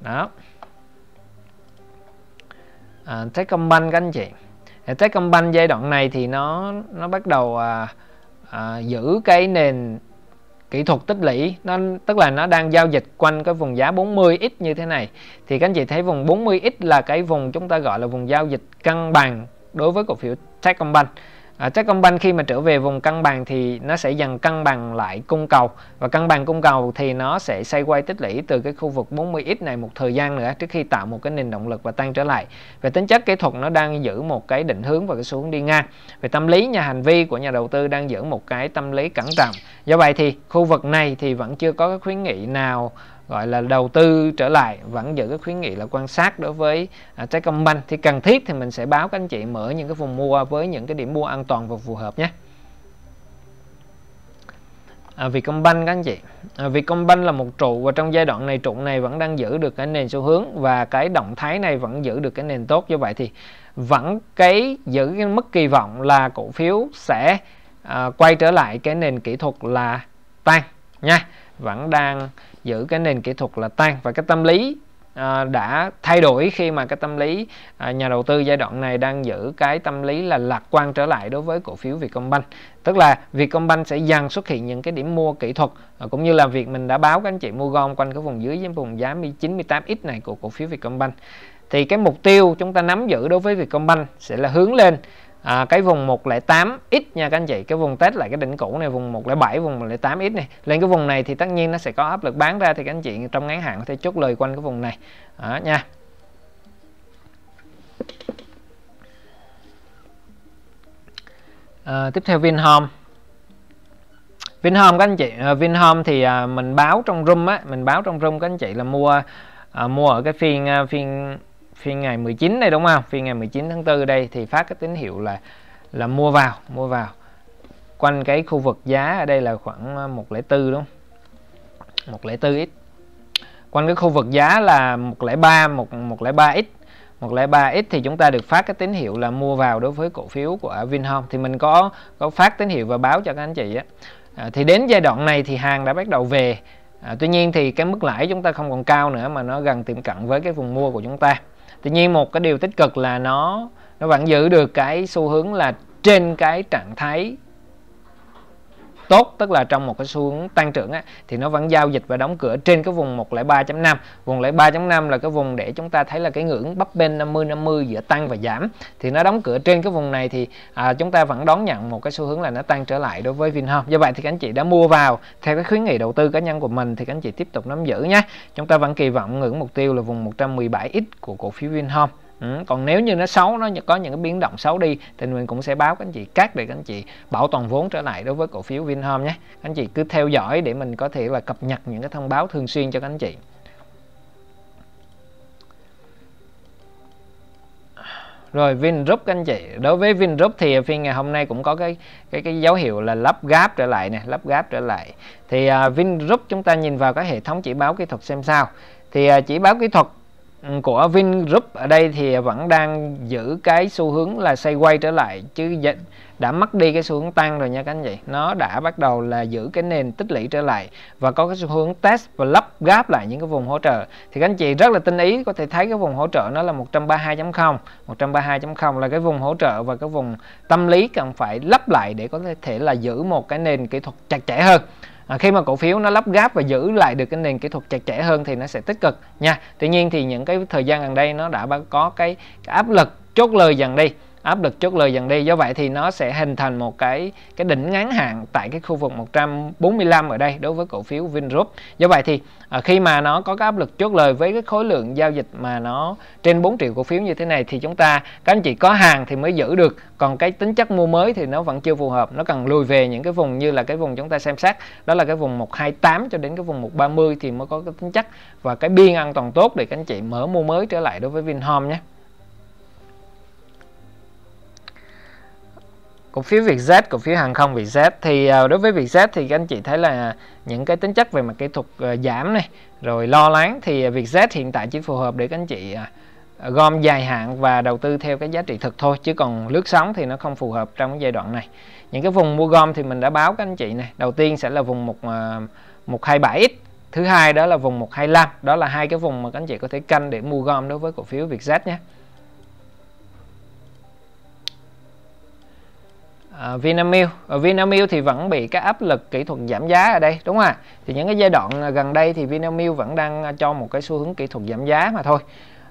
Đó. À, TechCombank các anh chị. TechCombank giai đoạn này thì nó nó bắt đầu à, à, giữ cái nền kỹ thuật tích lũy, nó tức là nó đang giao dịch quanh cái vùng giá bốn mươi x như thế này. Thì các anh chị thấy vùng bốn mươi x là cái vùng chúng ta gọi là vùng giao dịch cân bằng đối với cổ phiếu TechCombank. À, TechCombank khi mà trở về vùng cân bằng thì nó sẽ dần cân bằng lại cung cầu, và cân bằng cung cầu thì nó sẽ sideways tích lũy từ cái khu vực bốn mươi x này một thời gian nữa trước khi tạo một cái nền động lực và tăng trở lại. Về tính chất kỹ thuật nó đang giữ một cái định hướng và cái xu hướng đi ngang. Về tâm lý nhà hành vi của nhà đầu tư đang giữ một cái tâm lý cẩn trọng. Do vậy thì khu vực này thì vẫn chưa có cái khuyến nghị nào gọi là đầu tư trở lại, vẫn giữ cái khuyến nghị là quan sát đối với uh, TechCombank. Thì cần thiết thì mình sẽ báo các anh chị mở những cái vùng mua với những cái điểm mua an toàn và phù hợp nhé. À, Vietcombank các anh chị, à, Vietcombank là một trụ, và trong giai đoạn này trụ này vẫn đang giữ được cái nền xu hướng và cái động thái này vẫn giữ được cái nền tốt. Do vậy thì vẫn cái giữ cái mức kỳ vọng là cổ phiếu sẽ uh, quay trở lại cái nền kỹ thuật là tăng nha, vẫn đang giữ cái nền kỹ thuật là tăng. Và cái tâm lý à, đã thay đổi khi mà cái tâm lý à, nhà đầu tư giai đoạn này đang giữ cái tâm lý là lạc quan trở lại đối với cổ phiếu Vietcombank. Tức là Vietcombank sẽ dần xuất hiện những cái điểm mua kỹ thuật, à, cũng như là việc mình đã báo các anh chị mua gom quanh cái vùng dưới vùng giá chín mươi tám x này của cổ phiếu Vietcombank. Thì cái mục tiêu chúng ta nắm giữ đối với Vietcombank sẽ là hướng lên à, cái vùng một không tám x nha các anh chị. Cái vùng test lại cái đỉnh cũ này, vùng một không bảy, vùng một không tám x này. Lên cái vùng này thì tất nhiên nó sẽ có áp lực bán ra, thì các anh chị trong ngắn hạn có thể chốt lời quanh cái vùng này. Đó, nha. À, tiếp theo Vinhome. Vinhome các anh chị, à, Vinhome thì à, mình báo trong room á, mình báo trong room các anh chị là mua à, mua ở cái phiên à, phiên phiên ngày mười chín đây đúng không? Phiên ngày mười chín tháng tư đây thì phát cái tín hiệu là là mua vào, mua vào quanh cái khu vực giá ở đây là khoảng một không bốn đúng không? một không bốn x. Quanh cái khu vực giá là một không ba, một không ba x. một không ba x thì chúng ta được phát cái tín hiệu là mua vào đối với cổ phiếu của Vinhome. Thì mình có có phát tín hiệu và báo cho các anh chị á. À, thì đến giai đoạn này thì hàng đã bắt đầu về. À, tuy nhiên thì cái mức lãi chúng ta không còn cao nữa mà nó gần tiệm cận với cái vùng mua của chúng ta. Tuy nhiên một cái điều tích cực là nó nó vẫn giữ được cái xu hướng là trên cái trạng thái tốt, tức là trong một cái xu hướng tăng trưởng á, thì nó vẫn giao dịch và đóng cửa trên cái vùng một không ba chấm năm. Vùng một không ba chấm năm là cái vùng để chúng ta thấy là cái ngưỡng bấp bênh năm mươi năm mươi giữa tăng và giảm. Thì nó đóng cửa trên cái vùng này thì à, chúng ta vẫn đón nhận một cái xu hướng là nó tăng trở lại đối với Vinhome. Do vậy thì các anh chị đã mua vào theo cái khuyến nghị đầu tư cá nhân của mình thì các anh chị tiếp tục nắm giữ nhé. Chúng ta vẫn kỳ vọng ngưỡng mục tiêu là vùng một trăm mười bảy x của cổ phiếu Vinhome. Ừ, còn nếu như nó xấu, nó có những cái biến động xấu đi thì mình cũng sẽ báo các anh chị cắt để các anh chị bảo toàn vốn trở lại đối với cổ phiếu Vinhome nhé. Các anh chị cứ theo dõi để mình có thể là cập nhật những cái thông báo thường xuyên cho các anh chị. Rồi Vingroup các anh chị, đối với Vingroup thì phiên ngày hôm nay cũng có cái cái cái dấu hiệu là lắp gáp trở lại nè, lắp gáp trở lại. Thì uh, Vingroup chúng ta nhìn vào cái hệ thống chỉ báo kỹ thuật xem sao. Thì uh, chỉ báo kỹ thuật của Vingroup ở đây thì vẫn đang giữ cái xu hướng là sideways trở lại, chứ đã mất đi cái xu hướng tăng rồi nha các anh chị. Nó đã bắt đầu là giữ cái nền tích lũy trở lại và có cái xu hướng test và lắp gáp lại những cái vùng hỗ trợ. Thì các anh chị rất là tinh ý có thể thấy cái vùng hỗ trợ nó là một trăm ba mươi hai chấm không, một trăm ba mươi hai chấm không là cái vùng hỗ trợ và cái vùng tâm lý cần phải lắp lại để có thể là giữ một cái nền kỹ thuật chặt chẽ hơn. À, khi mà cổ phiếu nó lắp gáp và giữ lại được cái nền kỹ thuật chặt chẽ hơn thì nó sẽ tích cực nha. Tuy nhiên thì những cái thời gian gần đây nó đã có cái, cái áp lực chốt lời dần đi. áp lực chốt lời dần đi. Do vậy thì nó sẽ hình thành một cái cái đỉnh ngắn hạn tại cái khu vực một trăm bốn mươi lăm ở đây đối với cổ phiếu Vingroup. Do vậy thì khi mà nó có cái áp lực chốt lời với cái khối lượng giao dịch mà nó trên bốn triệu cổ phiếu như thế này thì chúng ta, các anh chị có hàng thì mới giữ được, còn cái tính chất mua mới thì nó vẫn chưa phù hợp, nó cần lùi về những cái vùng như là cái vùng chúng ta xem xét, đó là cái vùng một hai tám cho đến cái vùng một ba mươi thì mới có cái tính chất và cái biên an toàn tốt để các anh chị mở mua mới trở lại đối với Vinhome nhé. Cổ phiếu Vietjet, cổ phiếu hàng không Vietjet thì đối với Vietjet thì các anh chị thấy là những cái tính chất về mặt kỹ thuật giảm này rồi lo lắng thì Vietjet hiện tại chỉ phù hợp để các anh chị gom dài hạn và đầu tư theo cái giá trị thực thôi, chứ còn lướt sóng thì nó không phù hợp trong cái giai đoạn này. Những cái vùng mua gom thì mình đã báo các anh chị này, đầu tiên sẽ là vùng một hai bảy x, thứ hai đó là vùng một hai lăm, đó là hai cái vùng mà các anh chị có thể canh để mua gom đối với cổ phiếu Vietjet nhé. Uh, Vinamilk, uh, Vinamilk thì vẫn bị cái áp lực kỹ thuật giảm giá ở đây, đúng không ạ? Thì những cái giai đoạn gần đây thì Vinamilk vẫn đang cho một cái xu hướng kỹ thuật giảm giá mà thôi.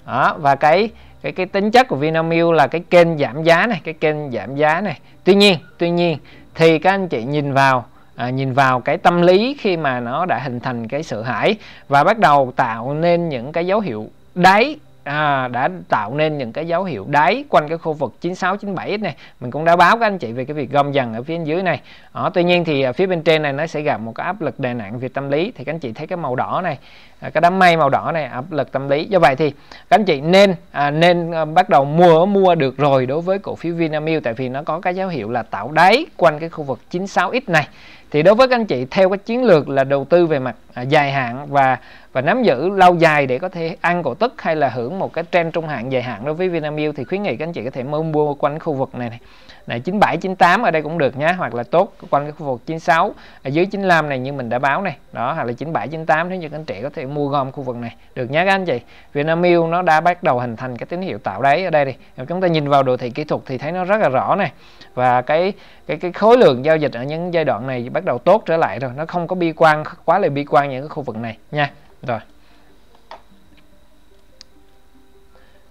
Đó, và cái cái cái tính chất của Vinamilk là cái kênh giảm giá này, cái kênh giảm giá này. Tuy nhiên, tuy nhiên thì các anh chị nhìn vào À, nhìn vào cái tâm lý khi mà nó đã hình thành cái sợ hãi và bắt đầu tạo nên những cái dấu hiệu đáy, à, đã tạo nên những cái dấu hiệu đáy quanh cái khu vực chín sáu chín bảy này, mình cũng đã báo các anh chị về cái việc gom dần ở phía dưới này. Đó, tuy nhiên thì phía bên trên này nó sẽ gặp một cái áp lực đè nặng về tâm lý, thì các anh chị thấy cái màu đỏ này, cái đám mây màu đỏ này, áp lực tâm lý. Do vậy thì các anh chị nên à, nên bắt đầu mua mua được rồi đối với cổ phiếu Vinamilk, tại vì nó có cái dấu hiệu là tạo đáy quanh cái khu vực chín sáu x này. Thì đối với các anh chị theo cái chiến lược là đầu tư về mặt à, dài hạn và và nắm giữ lâu dài để có thể ăn cổ tức hay là hưởng một cái trend trung hạn dài hạn đối với Vinamilk thì khuyến nghị các anh chị có thể mua, mua quanh khu vực này này. Này chín bảy chín tám ở đây cũng được nhá, hoặc là tốt quanh cái khu vực chín sáu ở dưới chín lăm này như mình đã báo này. Đó, hoặc là chín bảy chín tám nếu như các anh chị có thể mua gom khu vực này được nhá các anh chị. Vinamilk nó đã bắt đầu hình thành cái tín hiệu tạo đáy ở đây đi. Chúng ta nhìn vào đồ thị kỹ thuật thì thấy nó rất là rõ này. Và cái cái cái khối lượng giao dịch ở những giai đoạn này bắt đầu tốt trở lại rồi, nó không có bi quan quá là bi quan những cái khu vực này nha. Rồi.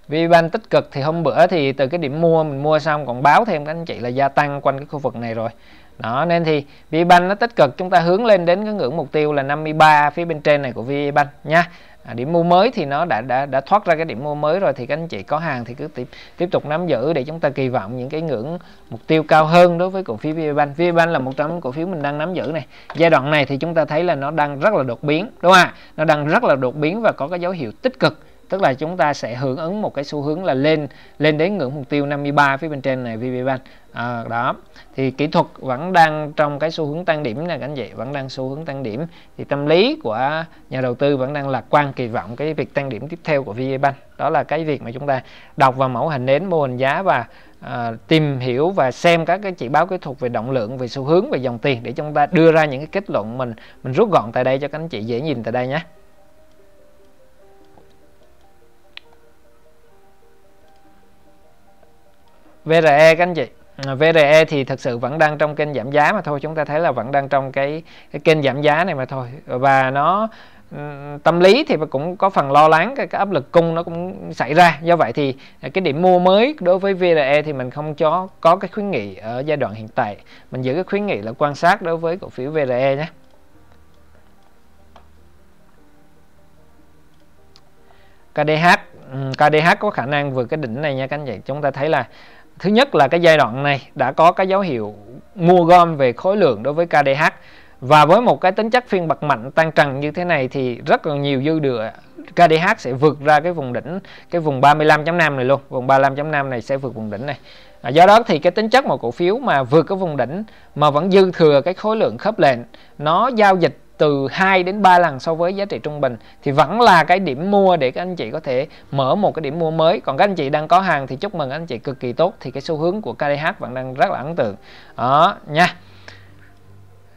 VPBank tích cực thì hôm bữa thì từ cái điểm mua mình mua xong còn báo thêm các anh chị là gia tăng quanh cái khu vực này rồi. Đó, nên thì VPBank nó tích cực, chúng ta hướng lên đến cái ngưỡng mục tiêu là năm mươi ba phía bên trên này của VPBank nha. À, điểm mua mới thì nó đã đã đã thoát ra cái điểm mua mới rồi, thì các anh chị có hàng thì cứ tiếp tiếp tục nắm giữ để chúng ta kỳ vọng những cái ngưỡng mục tiêu cao hơn đối với cổ phiếu VPBank. VPBank là một trong những cổ phiếu mình đang nắm giữ này. Giai đoạn này thì chúng ta thấy là nó đang rất là đột biến, đúng không ạ? Nó đang rất là đột biến và có cái dấu hiệu tích cực, tức là chúng ta sẽ hưởng ứng một cái xu hướng là lên lên đến ngưỡng mục tiêu năm mươi ba phía bên trên này VPBank. À, đó thì kỹ thuật vẫn đang trong cái xu hướng tăng điểm này, các anh chị vẫn đang xu hướng tăng điểm, thì tâm lý của nhà đầu tư vẫn đang lạc quan kỳ vọng cái việc tăng điểm tiếp theo của VPBank. Đó là cái việc mà chúng ta đọc vào mẫu hình nến, mô hình giá và à, tìm hiểu và xem các cái chỉ báo kỹ thuật về động lượng, về xu hướng, về dòng tiền để chúng ta đưa ra những cái kết luận mình mình rút gọn tại đây cho các anh chị dễ nhìn tại đây nhé. vê rờ e các anh chị, vê rờ e thì thực sự vẫn đang trong kênh giảm giá mà thôi, chúng ta thấy là vẫn đang trong cái, cái kênh giảm giá này mà thôi, và nó tâm lý thì cũng có phần lo lắng, cái, cái áp lực cung nó cũng xảy ra. Do vậy thì cái điểm mua mới đối với vê rờ e thì mình không cho có cái khuyến nghị ở giai đoạn hiện tại, mình giữ cái khuyến nghị là quan sát đối với cổ phiếu vê rờ e nhé. ca đê hát, ca đê hát có khả năng vượt cái đỉnh này nha các anh chị. Chúng ta thấy là thứ nhất là cái giai đoạn này đã có cái dấu hiệu mua gom về khối lượng đối với ca đê hát, và với một cái tính chất phiên bật mạnh tăng trần như thế này thì rất là nhiều dư thừa, ca đê hát sẽ vượt ra cái vùng đỉnh, cái vùng ba mươi lăm chấm năm này luôn, vùng ba mươi lăm chấm năm này sẽ vượt vùng đỉnh này. À, do đó thì cái tính chất một cổ phiếu mà vượt cái vùng đỉnh mà vẫn dư thừa cái khối lượng khớp lệnh, nó giao dịch từ hai đến ba lần so với giá trị trung bình thì vẫn là cái điểm mua để các anh chị có thể mở một cái điểm mua mới. Còn các anh chị đang có hàng thì chúc mừng anh chị, cực kỳ tốt, thì cái xu hướng của ca đê hát vẫn đang rất là ấn tượng. Đó nha.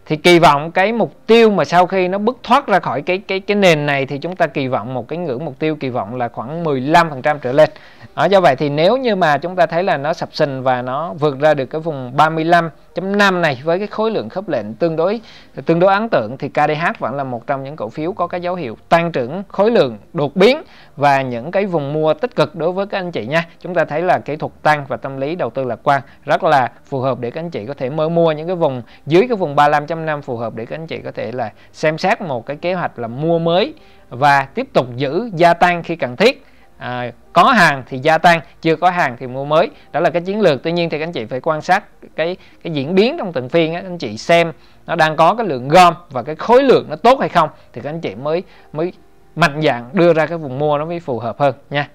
Thì kỳ vọng cái mục tiêu mà sau khi nó bứt thoát ra khỏi cái cái cái nền này thì chúng ta kỳ vọng một cái ngưỡng mục tiêu kỳ vọng là khoảng mười lăm phần trăm trở lên. Đó, do vậy thì nếu như mà chúng ta thấy là nó sập sình và nó vượt ra được cái vùng ba mươi lăm phẩy năm này với cái khối lượng khớp lệnh tương đối tương đối ấn tượng thì ca đê hát vẫn là một trong những cổ phiếu có cái dấu hiệu tăng trưởng khối lượng đột biến và những cái vùng mua tích cực đối với các anh chị nha. Chúng ta thấy là kỹ thuật tăng và tâm lý đầu tư lạc quan rất là phù hợp để các anh chị có thể mới mua những cái vùng dưới cái vùng ba mươi lăm phẩy năm phù hợp để các anh chị có thể là xem xét một cái kế hoạch là mua mới và tiếp tục giữ gia tăng khi cần thiết. À, có hàng thì gia tăng, chưa có hàng thì mua mới. Đó là cái chiến lược. Tuy nhiên thì các anh chị phải quan sát cái cái diễn biến trong từng phiên á, các anh chị xem nó đang có cái lượng gom và cái khối lượng nó tốt hay không thì các anh chị mới mới mạnh dạn đưa ra cái vùng mua nó mới phù hợp hơn nha.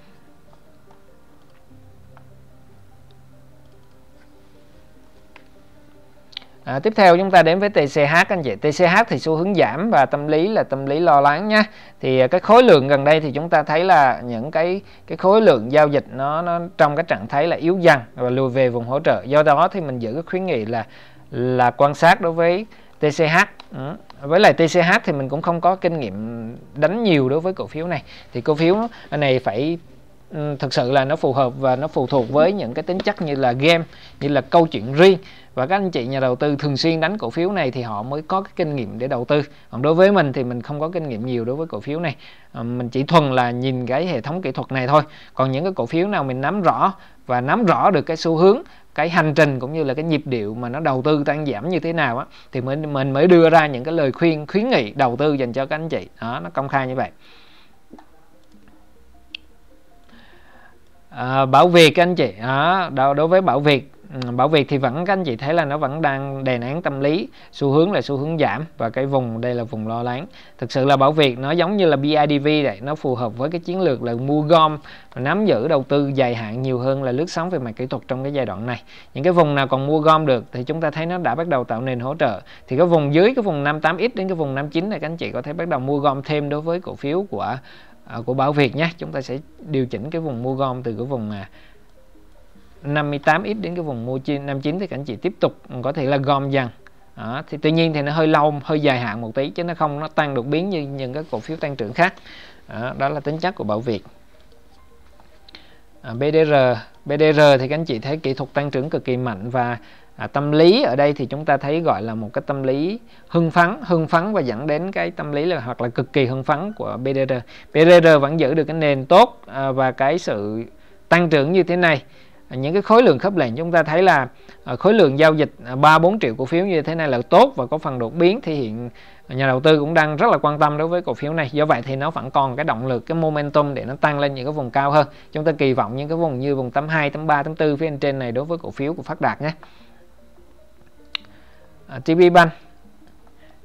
À, tiếp theo chúng ta đến với tê xê hát anh chị. tê xê hát thì xu hướng giảm và tâm lý là tâm lý lo lắng nhé. Thì cái khối lượng gần đây thì chúng ta thấy là những cái cái khối lượng giao dịch nó nó trong cái trạng thái là yếu dần và lùi về vùng hỗ trợ. Do đó thì mình giữ cái khuyến nghị là là quan sát đối với tê xê hát. Ừ. Với lại tê xê hát thì mình cũng không có kinh nghiệm đánh nhiều đối với cổ phiếu này. Thì cổ phiếu này phải thực sự là nó phù hợp và nó phụ thuộc với những cái tính chất như là game, như là câu chuyện riêng. Và các anh chị nhà đầu tư thường xuyên đánh cổ phiếu này thì họ mới có cái kinh nghiệm để đầu tư. Còn đối với mình thì mình không có kinh nghiệm nhiều đối với cổ phiếu này. Mình chỉ thuần là nhìn cái hệ thống kỹ thuật này thôi. Còn những cái cổ phiếu nào mình nắm rõ và nắm rõ được cái xu hướng, cái hành trình cũng như là cái nhịp điệu mà nó đầu tư tăng giảm như thế nào á, thì mình, mình mới đưa ra những cái lời khuyên, khuyến nghị đầu tư dành cho các anh chị. Đó, nó công khai như vậy. À, Bảo Việt anh chị. Đó, đối với Bảo Việt Bảo Việt thì vẫn các anh chị thấy là nó vẫn đang đè nén tâm lý, xu hướng là xu hướng giảm và cái vùng đây là vùng lo lắng. Thực sự là Bảo Việt nó giống như là bê i đê vê này, nó phù hợp với cái chiến lược là mua gom, nắm giữ đầu tư dài hạn nhiều hơn là lướt sóng về mặt kỹ thuật trong cái giai đoạn này. Những cái vùng nào còn mua gom được thì chúng ta thấy nó đã bắt đầu tạo nền hỗ trợ. Thì cái vùng dưới cái vùng năm mươi tám x đến cái vùng năm mươi chín này các anh chị có thể bắt đầu mua gom thêm đối với cổ phiếu của của Bảo Việt nhé. Chúng ta sẽ điều chỉnh cái vùng mua gom từ cái vùng mà năm mươi tám x đến cái vùng mua trên năm mươi chín thì các anh chị tiếp tục có thể là gom dần. Đó, thì tuy nhiên thì nó hơi lâu, hơi dài hạn một tí chứ nó không nó tăng đột biến như những các cổ phiếu tăng trưởng khác. Đó, đó là tính chất của Bảo Việt. À, bê đê rờ, bê đê rờ thì các anh chị thấy kỹ thuật tăng trưởng cực kỳ mạnh và à, tâm lý ở đây thì chúng ta thấy gọi là một cái tâm lý hưng phấn, hưng phấn và dẫn đến cái tâm lý là hoặc là cực kỳ hưng phấn của bê đê rờ. bê đê rờ vẫn giữ được cái nền tốt à, và cái sự tăng trưởng như thế này. Những cái khối lượng khớp lệnh chúng ta thấy là khối lượng giao dịch ba bốn triệu cổ phiếu như thế này là tốt và có phần đột biến thì hiện nhà đầu tư cũng đang rất là quan tâm đối với cổ phiếu này. Do vậy thì nó vẫn còn cái động lực, cái momentum để nó tăng lên những cái vùng cao hơn. Chúng ta kỳ vọng những cái vùng như vùng tám mươi hai, tám mươi ba, tám mươi tư phía trên này đối với cổ phiếu của Phát Đạt nhé. tê pê Bank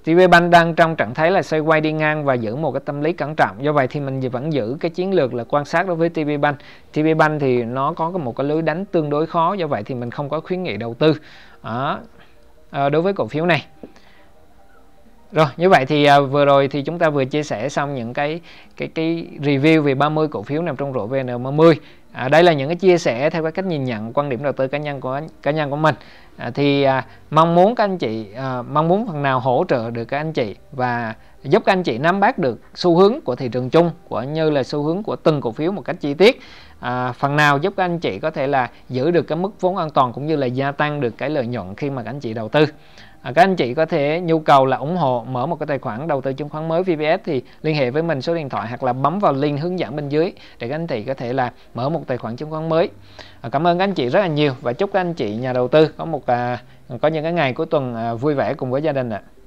VPBank đang trong trạng thái là xoay quay đi ngang và giữ một cái tâm lý cẩn trọng. Do vậy thì mình vẫn giữ cái chiến lược là quan sát đối với VPBank. VPBank thì nó có một cái lưới đánh tương đối khó, do vậy thì mình không có khuyến nghị đầu tư đó, đối với cổ phiếu này. Rồi, như vậy thì à, vừa rồi thì chúng ta vừa chia sẻ xong những cái cái cái review về ba mươi cổ phiếu nằm trong rổ vê en ba mươi. À, đây là những cái chia sẻ theo cái cách nhìn nhận quan điểm đầu tư cá nhân của cá nhân của mình. À, thì à, mong muốn các anh chị à, mong muốn phần nào hỗ trợ được các anh chị và giúp các anh chị nắm bắt được xu hướng của thị trường chung của như là xu hướng của từng cổ phiếu một cách chi tiết. À, phần nào giúp các anh chị có thể là giữ được cái mức vốn an toàn cũng như là gia tăng được cái lợi nhuận khi mà các anh chị đầu tư. À, các anh chị có thể nhu cầu là ủng hộ mở một cái tài khoản đầu tư chứng khoán mới vê pê ét thì liên hệ với mình số điện thoại hoặc là bấm vào link hướng dẫn bên dưới để các anh chị có thể là mở một tài khoản chứng khoán mới. À, cảm ơn các anh chị rất là nhiều và chúc các anh chị nhà đầu tư có một à, có những cái ngày cuối tuần à, vui vẻ cùng với gia đình ạ.